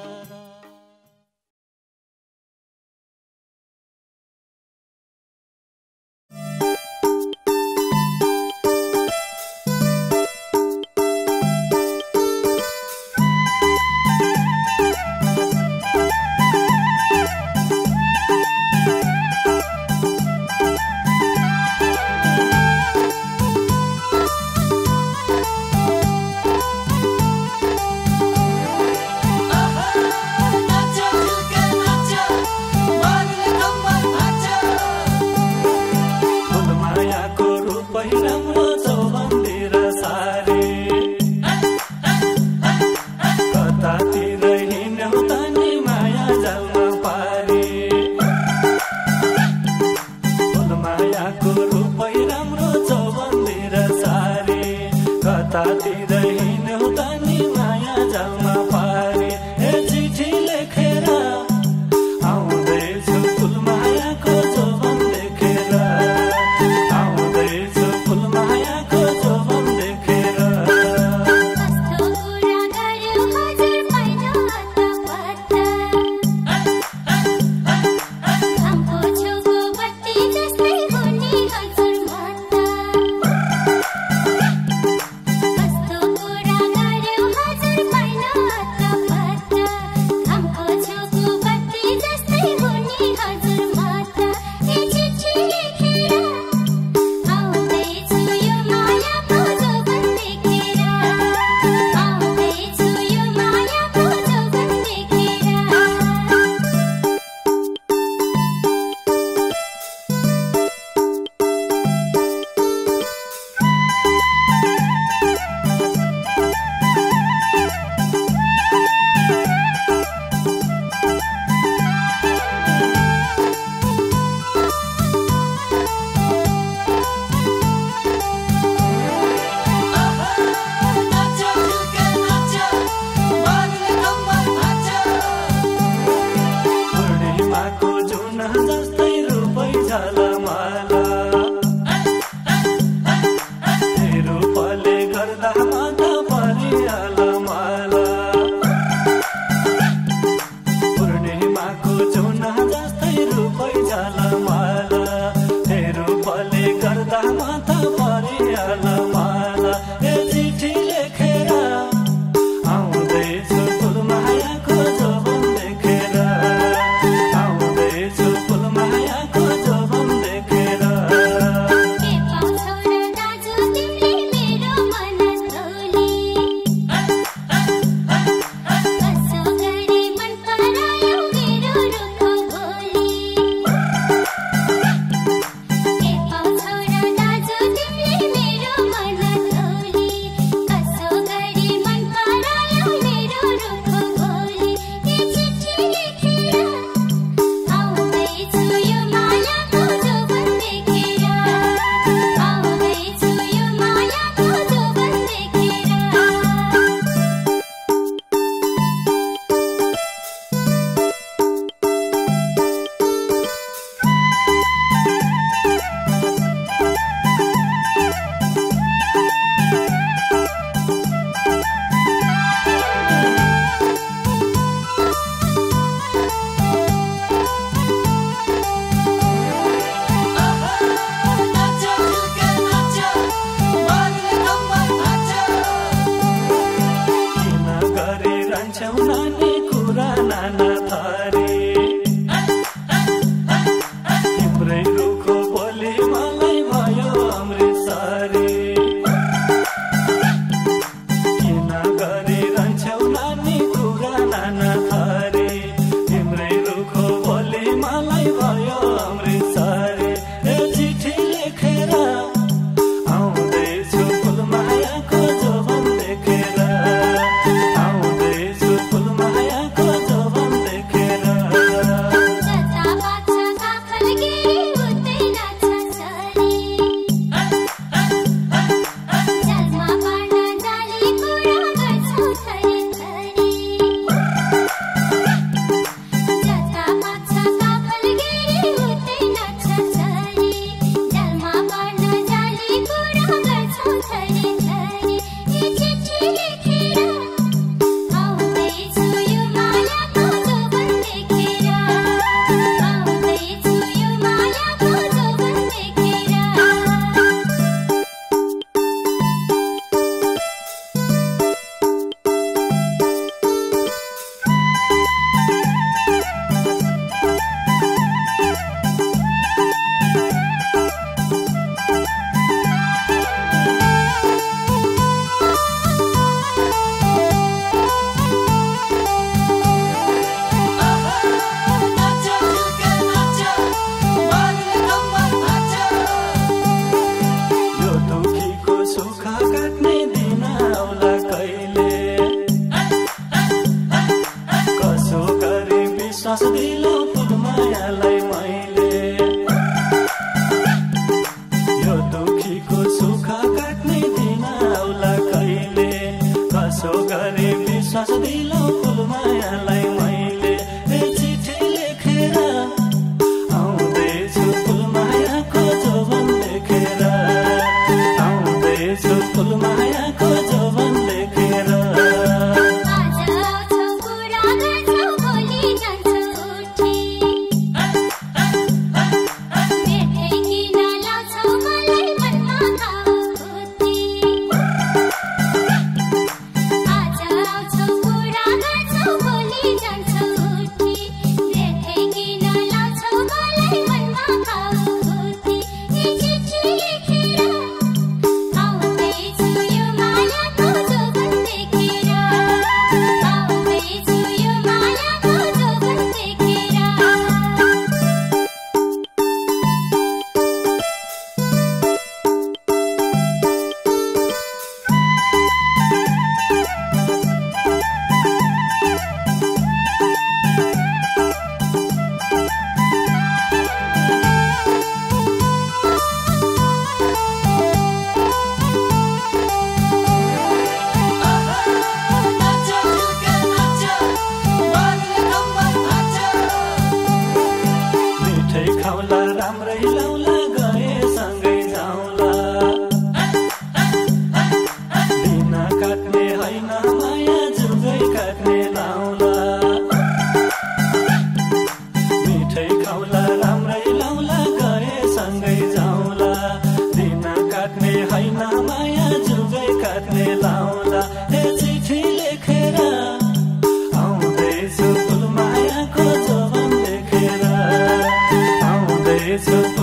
Tell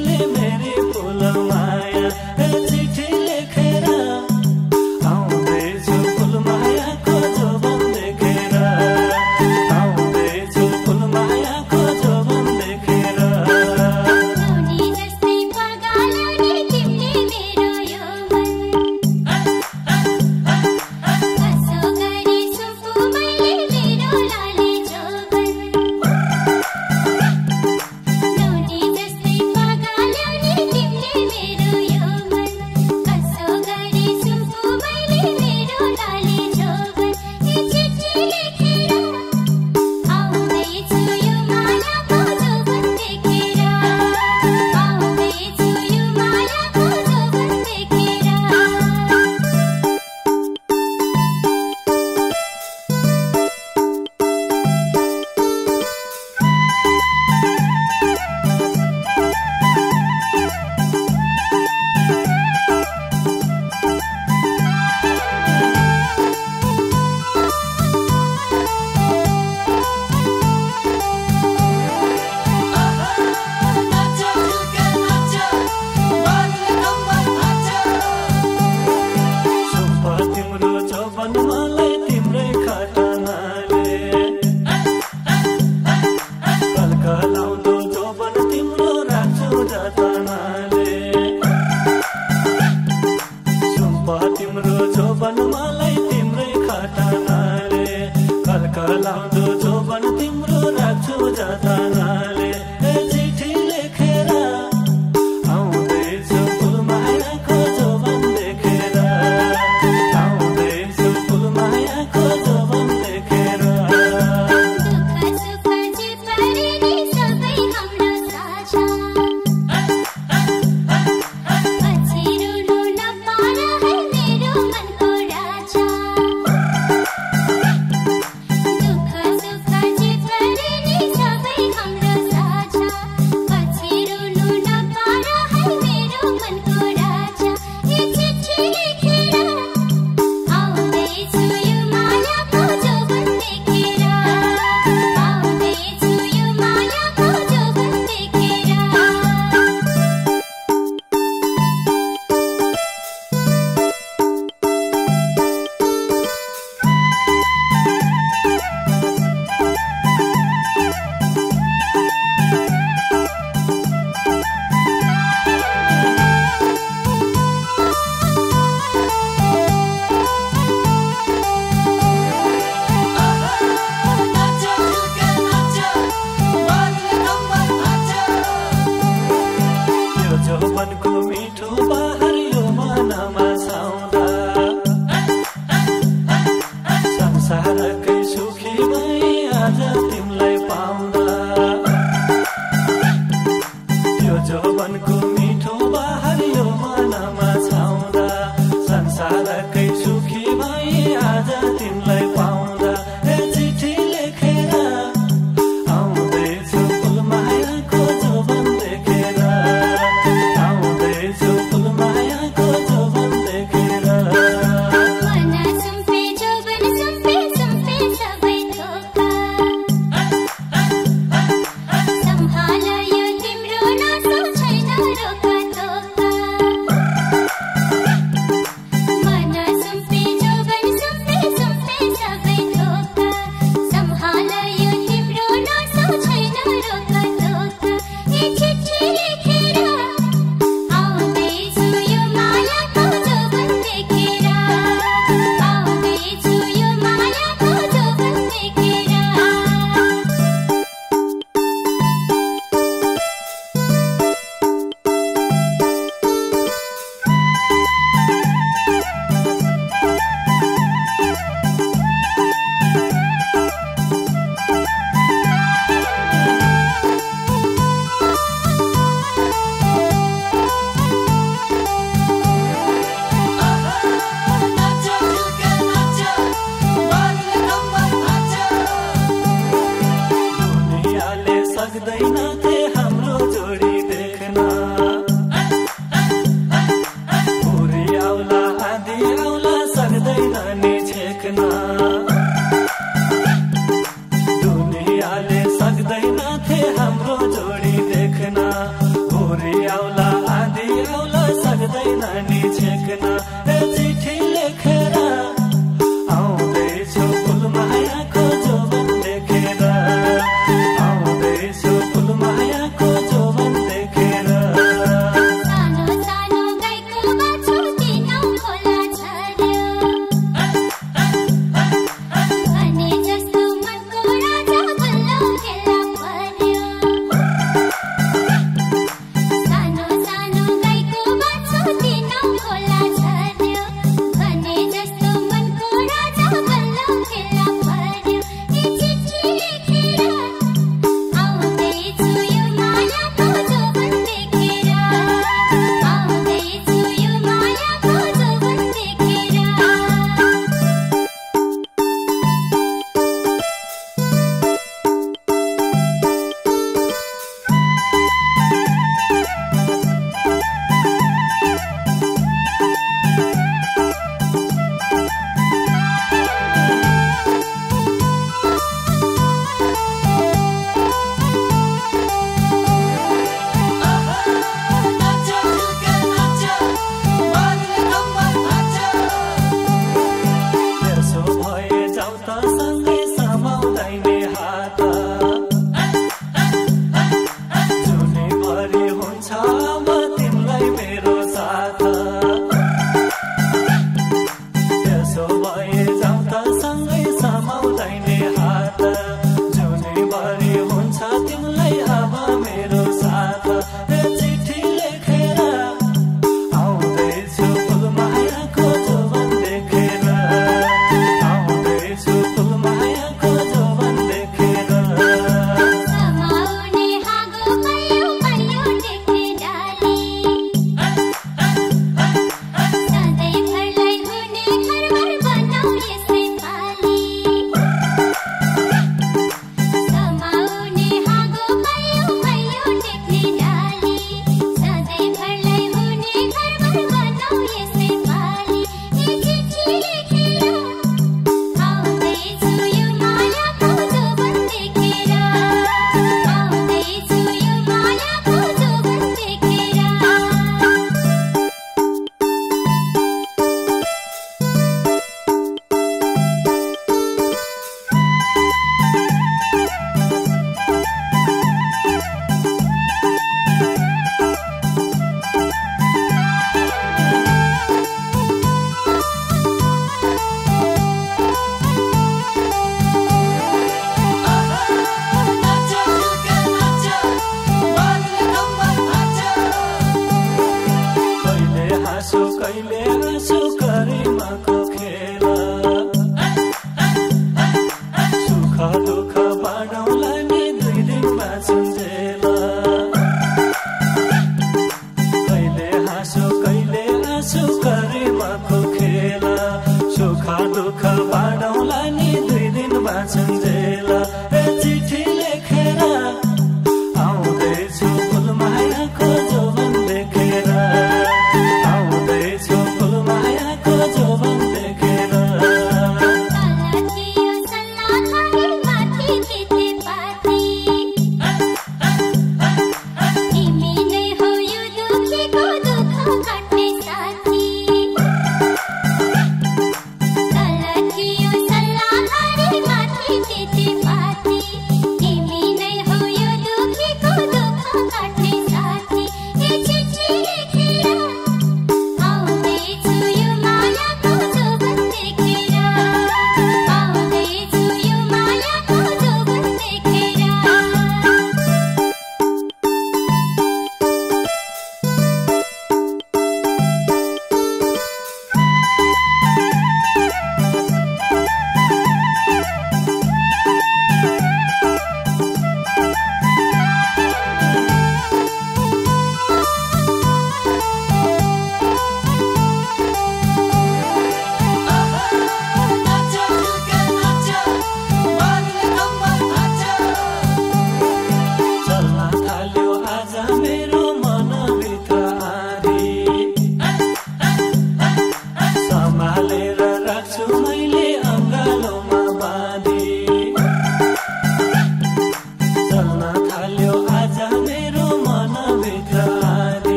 them